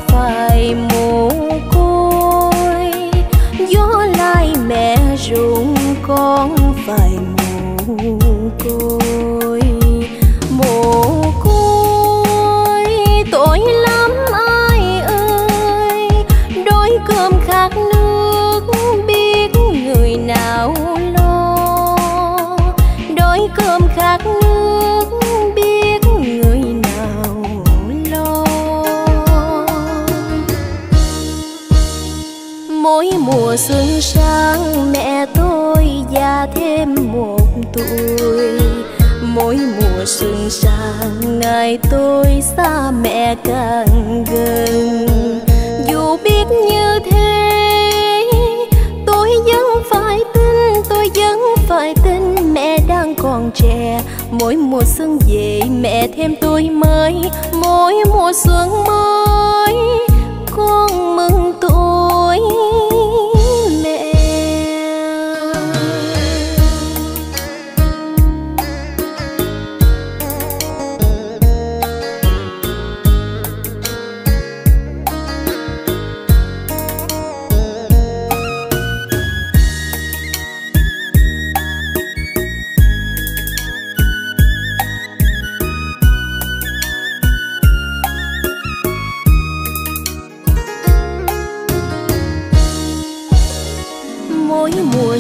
Phải mồ côi gió lai mẹ ruộng. xuân sang mẹ tôi già thêm một tuổi. Mỗi mùa xuân sang ngày tôi xa mẹ càng gần. Dù biết như thế tôi vẫn phải tin, tôi vẫn phải tin mẹ đang còn trẻ. Mỗi mùa xuân về mẹ thêm tôi mới, mỗi mùa xuân mới con mừng tuổi.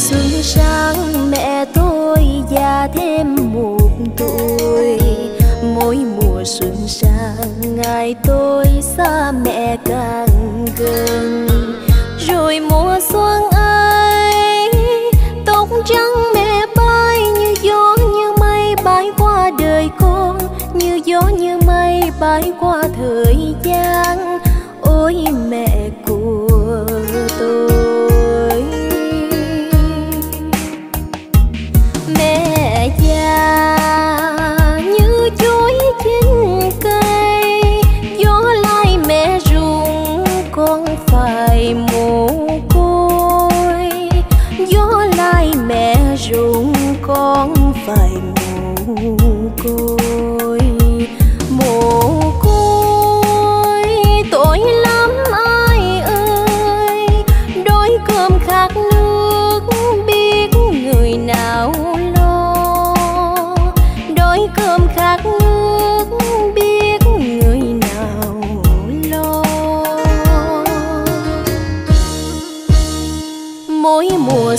Xuân sang mẹ tôi già thêm một tuổi. Mỗi mùa xuân sang ngày tôi xa mẹ càng gần. Rồi mùa xuân ấy tóc trắng mẹ bay như gió như mây bay qua đời con, như gió như mây bay qua thời gian. Ôi mẹ của tôi, như chuối trên cây gió lai mẹ rụng con phải mồ côi. Gió lai mẹ rụng con phải mồ côi. Mồ côi tội lắm ai ơi, đói cơm khát nước biết người nào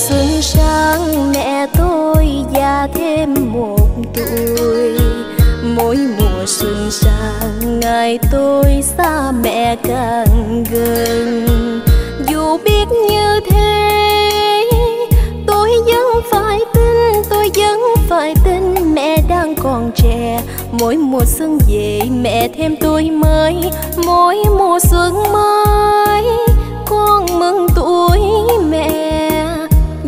xuân sang mẹ tôi già thêm một tuổi. Mỗi mùa xuân sang ngày tôi xa mẹ càng gần. Dù biết như thế tôi vẫn phải tin, tôi vẫn phải tin mẹ đang còn trẻ. Mỗi mùa xuân về mẹ thêm tôi mới, mỗi mùa xuân mới con mừng tuổi mẹ.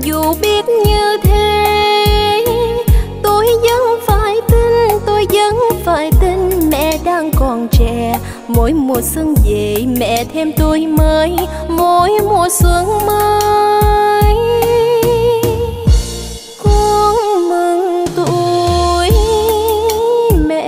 Dù biết như thế tôi vẫn phải tin, tôi vẫn phải tin mẹ đang còn trẻ. Mỗi mùa xuân về mẹ thêm tôi mới, mỗi mùa xuân mới con mừng tuổi mẹ.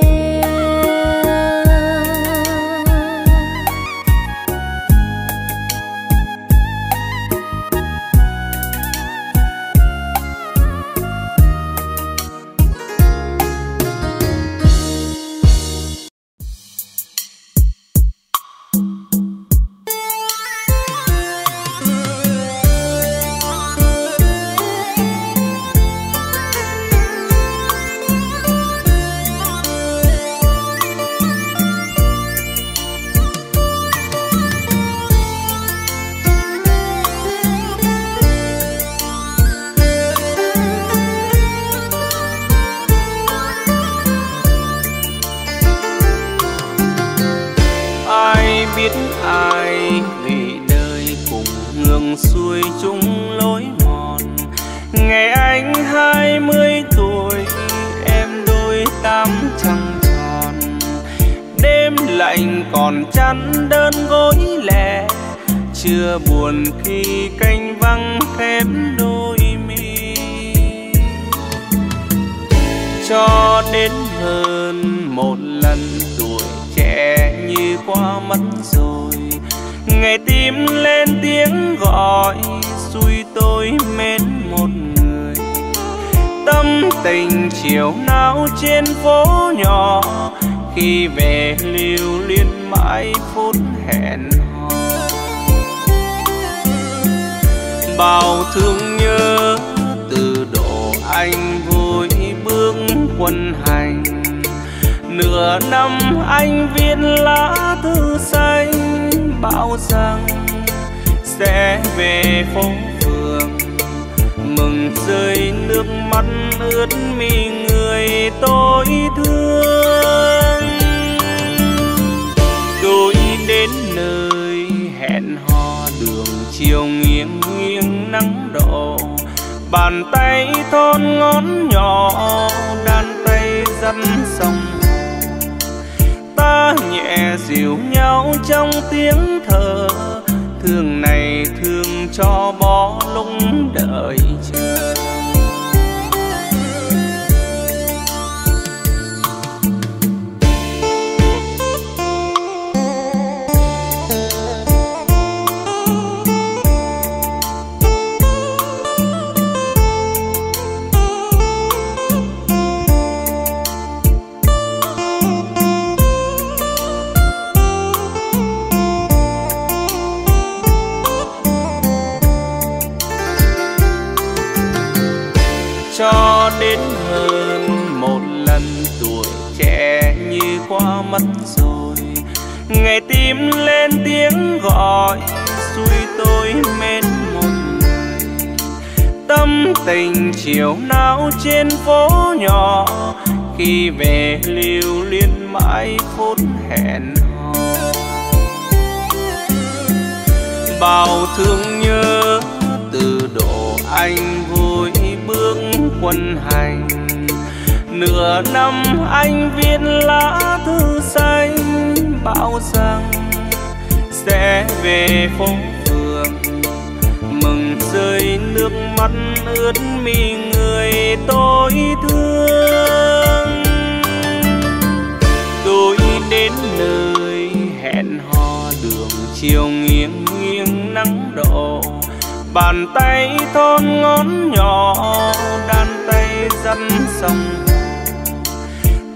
Còn chăn đơn gối lẻ, chưa buồn khi canh vắng thêm đôi mi. Cho đến hơn một lần tuổi trẻ như qua mất rồi, ngày tim lên tiếng gọi xui tôi mến một người. Tâm tình chiều nao trên phố nhỏ, khi về lưu luyến mãi phút hẹn hò. Bao thương nhớ từ độ anh vui bước quân hành. Nửa năm anh viết lá thư xanh, bảo rằng sẽ về phố nhìn rơi nước mắt ướt mi người tôi thương. Tôi đến nơi hẹn hò đường chiều nghiêng nghiêng nắng đổ, bàn tay thon ngón nhỏ đan tay dắt sông. Ta nhẹ dịu nhau trong tiếng thở, thương này thương cho bó lúc đợi chờ. Cho đến hơn một lần tuổi trẻ như qua mất rồi, ngày tim lên tiếng gọi xui tôi mến một người. Tâm tình chiều não trên phố nhỏ, khi về lưu luyến mãi phút hẹn hò. Bao thương nhớ từ độ anh vui bước quân hành, nửa năm anh viết lá thư xanh bảo rằng sẽ về phố phường. Mừng rơi nước mắt ướt mi người tôi thương. Tôi đến nơi hẹn hò đường chiều nghiêng nghiêng nắng đổ, bàn tay thon ngón nhỏ đan tay dắt sông.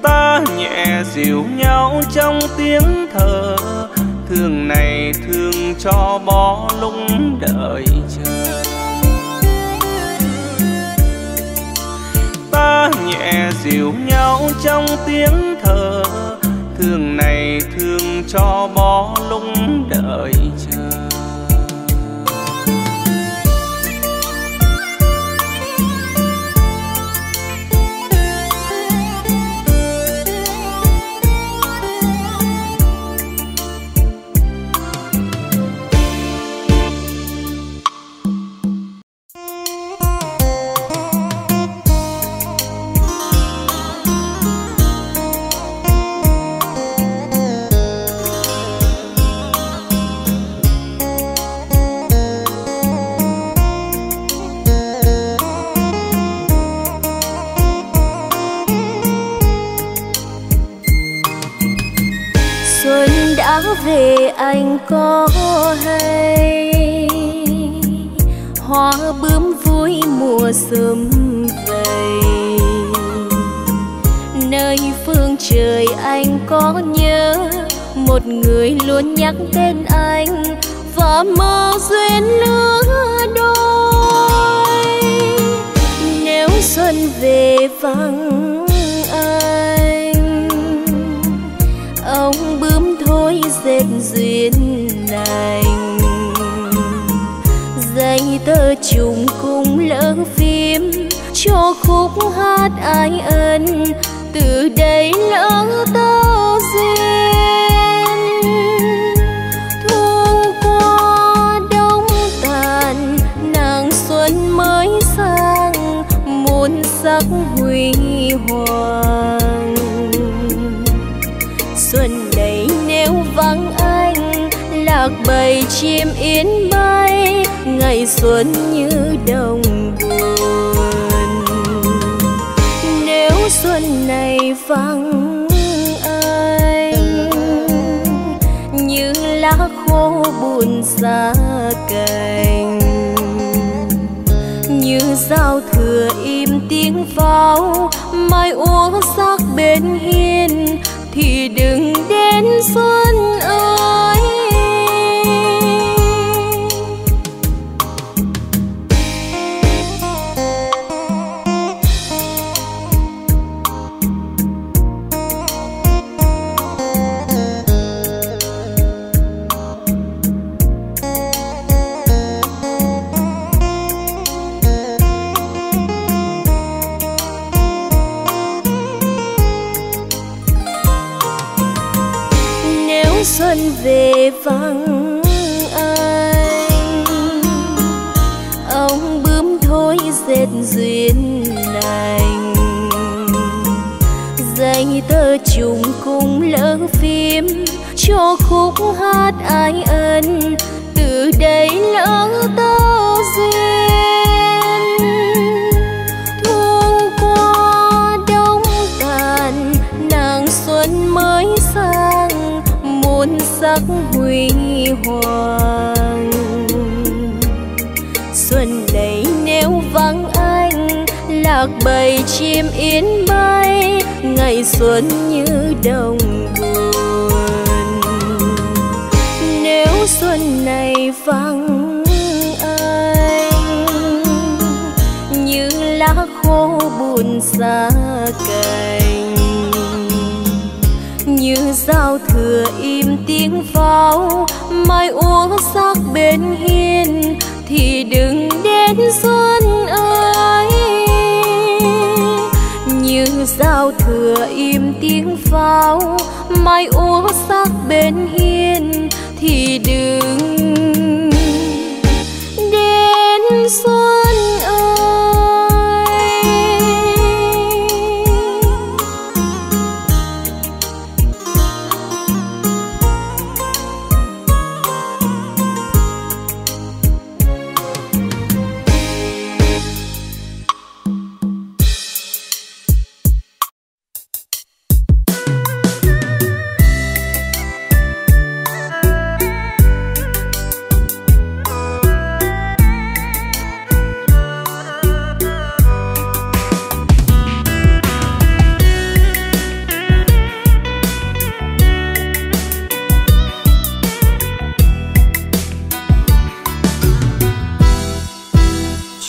Ta nhẹ dịu nhau trong tiếng thở, thương này thương cho bó lúc đợi chờ. Ta nhẹ dịu nhau trong tiếng thở, thương này thương cho bó lúc đợi chờ. Về anh có hay hoa bướm vui mùa sớm về, nơi phương trời anh có nhớ một người luôn nhắc tên anh và mơ duyên lứa đôi. Nếu xuân về vắng anh, ông bướm thôi dệt duyên lành, dây thơ trùng cùng lỡ phim cho khúc hát ái ân. Từ đây lỡ tao duyên thương qua đông tàn, nàng xuân mới sang muôn sắc huy hoàng. Xuân đấy nếu vắng anh, lạc bầy chim yến bay, ngày xuân như đồng buồn. Nếu xuân này vắng anh, như lá khô buồn xa cành, như giao thừa im tiếng pháo, mai uống sắc bên hiên, thì đừng đến xuân ơi. xuân về vắng anh, ông bướm thối dệt duyên lành, dây tơ trùng cùng lỡ phim cho khúc hát ái ân. Từ đây lỡ tao duyên thương qua đông tàn, nàng xuân mới sang muôn sắc huy hoàng. Xuân đấy nếu vắng anh, lạc bầy chim yến bay, ngày xuân như đồng buồn. Nếu xuân này vắng anh, như lá khô buồn xa cành, như giao thừa im tiếng pháo, mai úa sắc bên hiên, thì đừng đến xuân ơi. Như giao thừa im tiếng pháo, mai úa sắc bên hiên, thì đừng đến xuân ơi.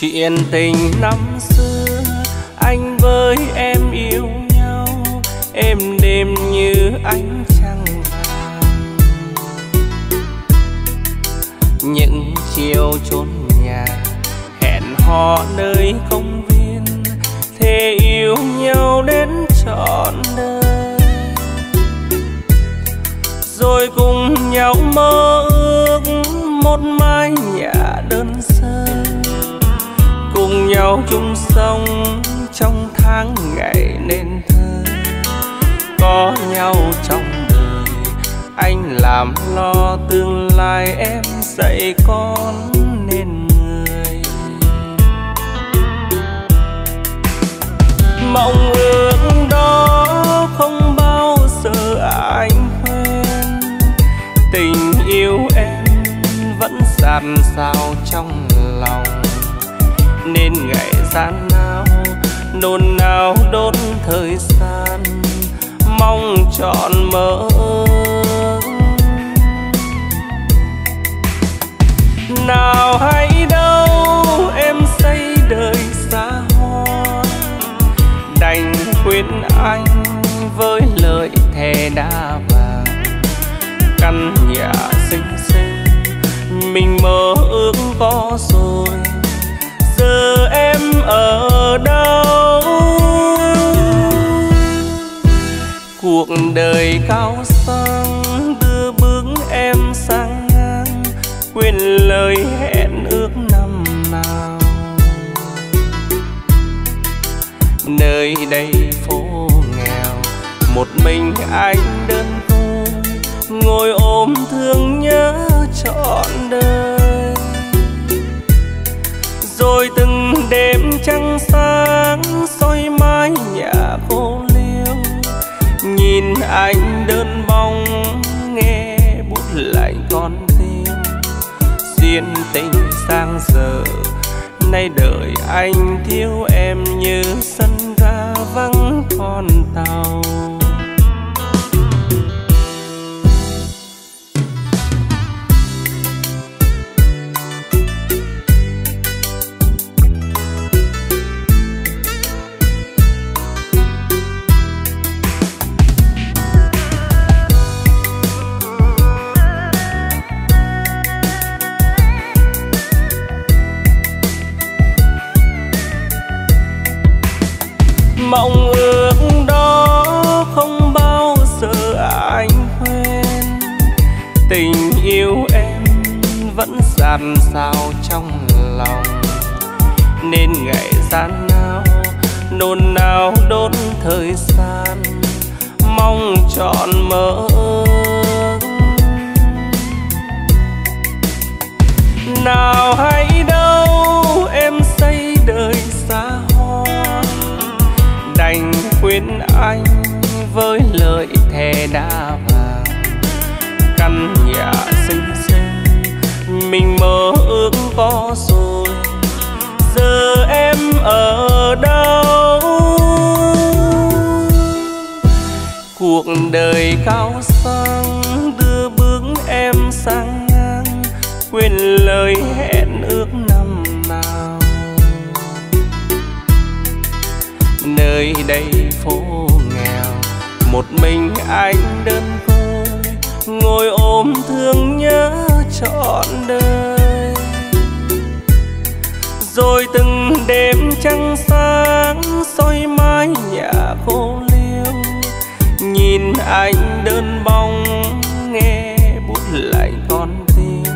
Chuyện tình năm xưa anh với em yêu nhau, êm đêm như ánh trăng vàng. Những chiều chốn nhà hẹn hò nơi công viên, thề yêu nhau đến trọn đời, rồi cùng nhau mơ ước một mái nhà đơn sơ, cùng nhau chung sống trong tháng ngày nên thơ. Có nhau trong đời, anh làm lo tương lai, em dạy con nên người. Mộng ước đó không bao giờ anh quên, tình yêu em vẫn dạt dào trong lòng, nên ngày gian nào nôn nao đốt thời gian mong trọn mơ. Nào hay đâu em xây đời xa hoa, đành khuyên anh với lời thề đa vàng. Căn nhà xinh xinh mình mơ ước có rồi, giờ em ở đâu? Cuộc đời cao sang đưa bước em sang ngang, quên lời hẹn ước năm nào. Nơi đây phố nghèo, một mình anh đơn côi, ngồi ôm thương nhớ trọn đời. Rồi từng đêm trăng sáng soi mái nhà cô liêu, nhìn anh đơn bóng nghe bút lạnh con tim. Duyên tình sang giờ nay đời anh thiếu em như sân ga vắng con tàu. Tình yêu em vẫn dàn sao trong lòng, nên ngày gian nào nôn nao đốt thời gian mong trọn mơ. Nào hay đâu em xây đời xa hoa, đành khuyên anh với lời thề đã vàng. Căn nhà xinh xinh mình mơ ước có rồi, giờ em ở đâu? Cuộc đời cao sang đưa bước em sang ngang, quên lời hẹn ước năm nào. Nơi đây phố nghèo, một mình anh đơn côi, ngồi ôm thương nhớ trọn đời. Rồi từng đêm trăng sáng soi mái nhà khô liêu, nhìn anh đơn bóng nghe bút lạnh con tim.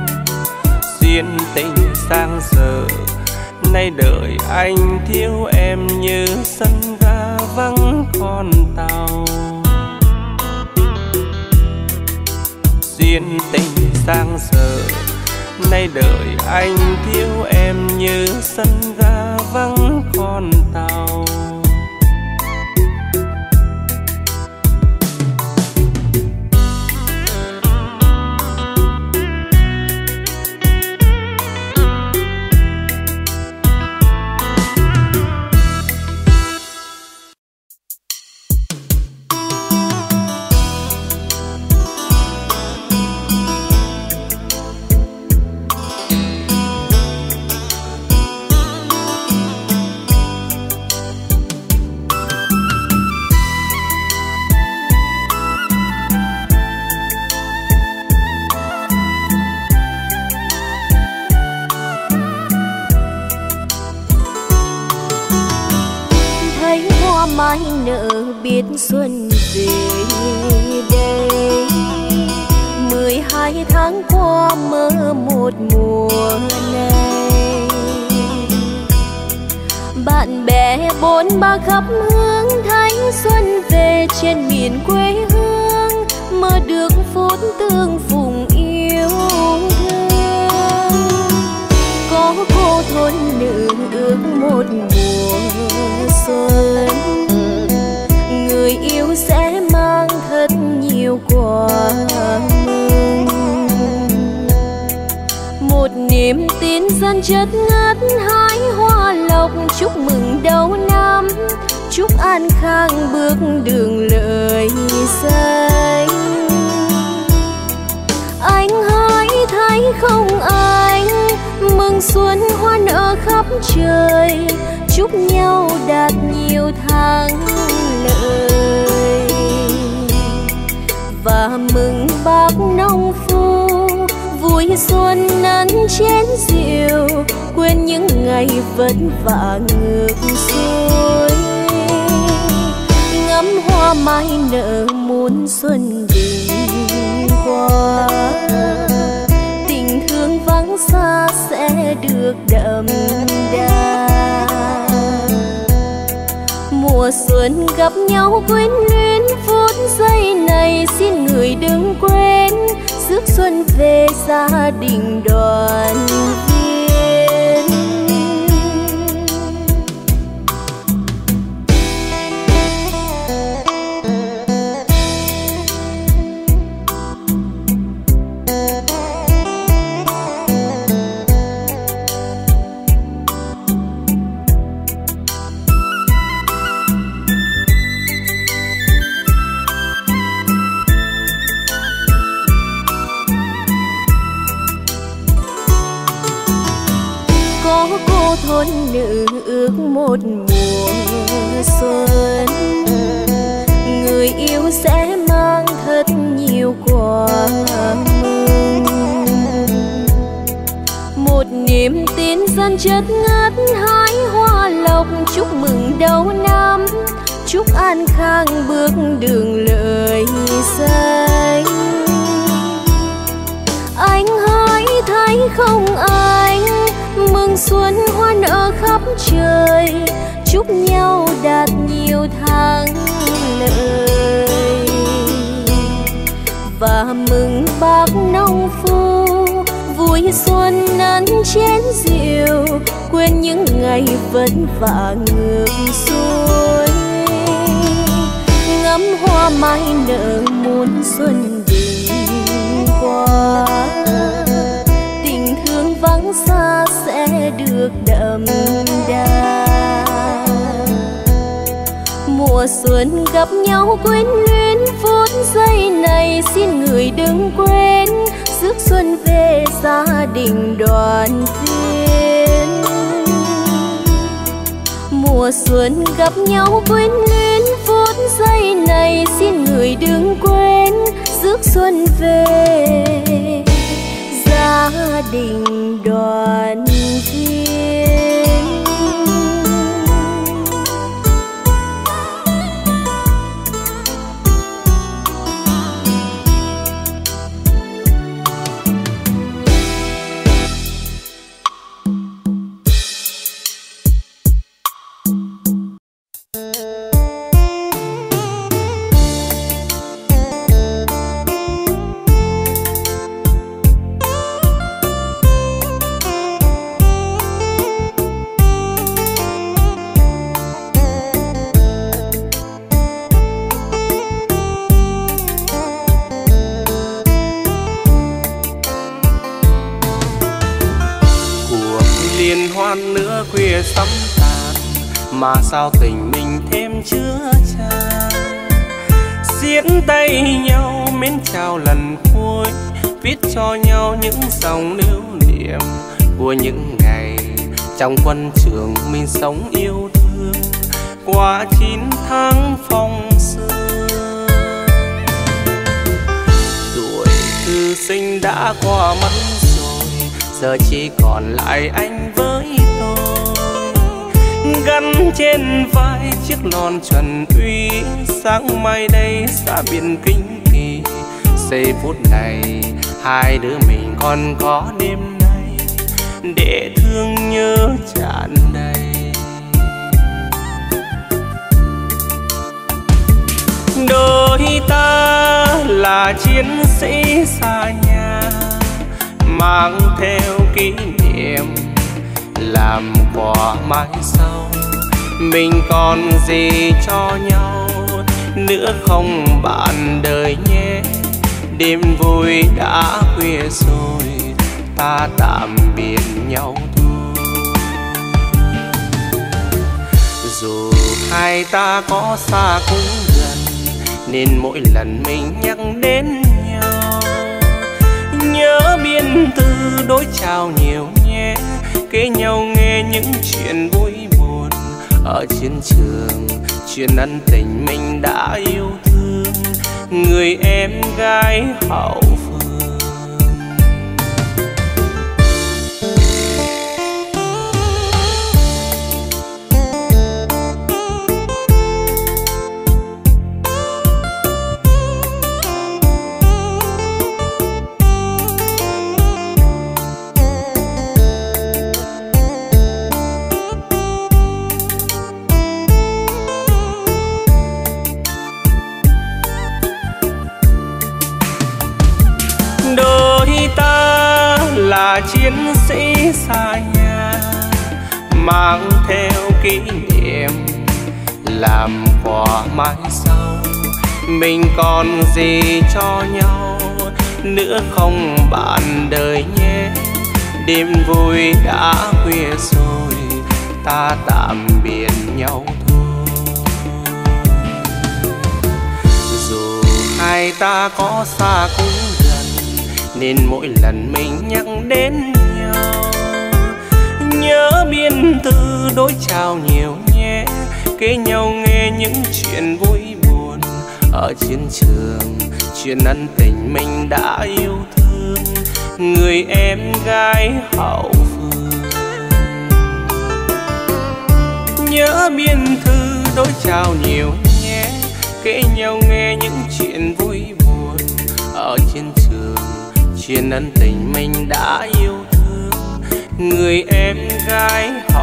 Duyên tình sang giờ nay đời anh thiếu em như sân ga vắng con tàu. Duyên tình sang giờ nay đời anh thiếu em như sân ga vắng con tàu. Mai nở biết xuân về đây, mười hai tháng qua mơ một mùa này. Bạn bè bốn ba khắp hướng Thanh xuân về trên miền quê hương, mơ được phút tương phùng yêu thương. Có cô thôn nữ ước một mùa xuân, người yêu sẽ mang thật nhiều quà mừng. Một niềm tin gian chất ngát hái hoa lộc, chúc mừng đầu năm, chúc an khang bước đường lời xanh. Anh hãy thấy không anh, mừng xuân hoa nở khắp trời, chúc nhau đạt nhiều tháng lợi. Và mừng bác nông phu vui xuân ăn chén rượu, quên những ngày vất vả ngược xuôi. Ngắm hoa mai nở muôn xuân đêm qua, tình thương vắng xa sẽ được đậm đà. Mùa xuân gặp nhau quyến luyến phút giây này, xin người đừng quên rước xuân về gia đình đoàn viên. Thôn nữ ước một mùa xuân, người yêu sẽ mang thật nhiều quà mừng. Một niềm tin gian chất ngát hái hoa lộc, chúc mừng đầu năm, chúc an khang bước đường lời xanh. chơi, chúc nhau đạt nhiều thắng lợi. Và mừng bác nông phu vui xuân ăn chén rượu, quên những ngày vất vả ngược xuôi, ngắm hoa mai nở muôn xuân đình qua, tình thương vắng xa sẽ được đậm đà. Mùa xuân gặp nhau quyến luyến phút giây này, xin người đừng quên rước xuân về gia đình đoàn viên. Mùa xuân gặp nhau quyến luyến phút giây này, xin người đừng quên rước xuân về gia đình đoàn viên. Khuya sắm tàn mà sao tình mình thêm chứa chan, xiết tay nhau mến chào lần cuối, viết cho nhau những dòng lưu niệm của những ngày trong quân trường mình sống yêu thương qua chín tháng phong sương. Tuổi thư sinh đã qua mất rồi, giờ chỉ còn lại anh với tôi, gắn trên vai chiếc lon trần uy. Sáng mai đây xa biển kinh kỳ, giây phút này hai đứa mình còn có đêm nay để thương nhớ tràn đầy. Đôi ta là chiến sĩ xa nhà, mang theo kỷ niệm làm quà mãi sau. Mình còn gì cho nhau nữa không bạn đời nhé. Đêm vui đã khuya rồi, ta tạm biệt nhau thôi. Dù hai ta có xa cũng gần, nên mỗi lần mình nhắc đến nhau, nhớ biên tư đối chào nhiều nhé. Kể nhau nghe những chuyện vui buồn ở chiến trường, chuyện ân tình mình đã yêu thương người em gái hậu phương. Chiến sĩ xa nhà, mang theo kỷ niệm làm quà mãi sau. Mình còn gì cho nhau nữa không bạn đời nhé. Đêm vui đã khuya rồi, ta tạm biệt nhau thôi. Dù hai ta có xa cũng nên mỗi lần mình nhắc đến nhau, nhớ biên tư đối chào nhiều nhé. Kể nhau nghe những chuyện vui buồn ở chiến trường, chuyện ân tình mình đã yêu thương người em gái hậu phương. Nhớ biên thư đối chào nhiều nhé. Kể nhau nghe những chuyện vui buồn ở chiến trường, chuyện ân tình mình đã yêu thương người em gái họ.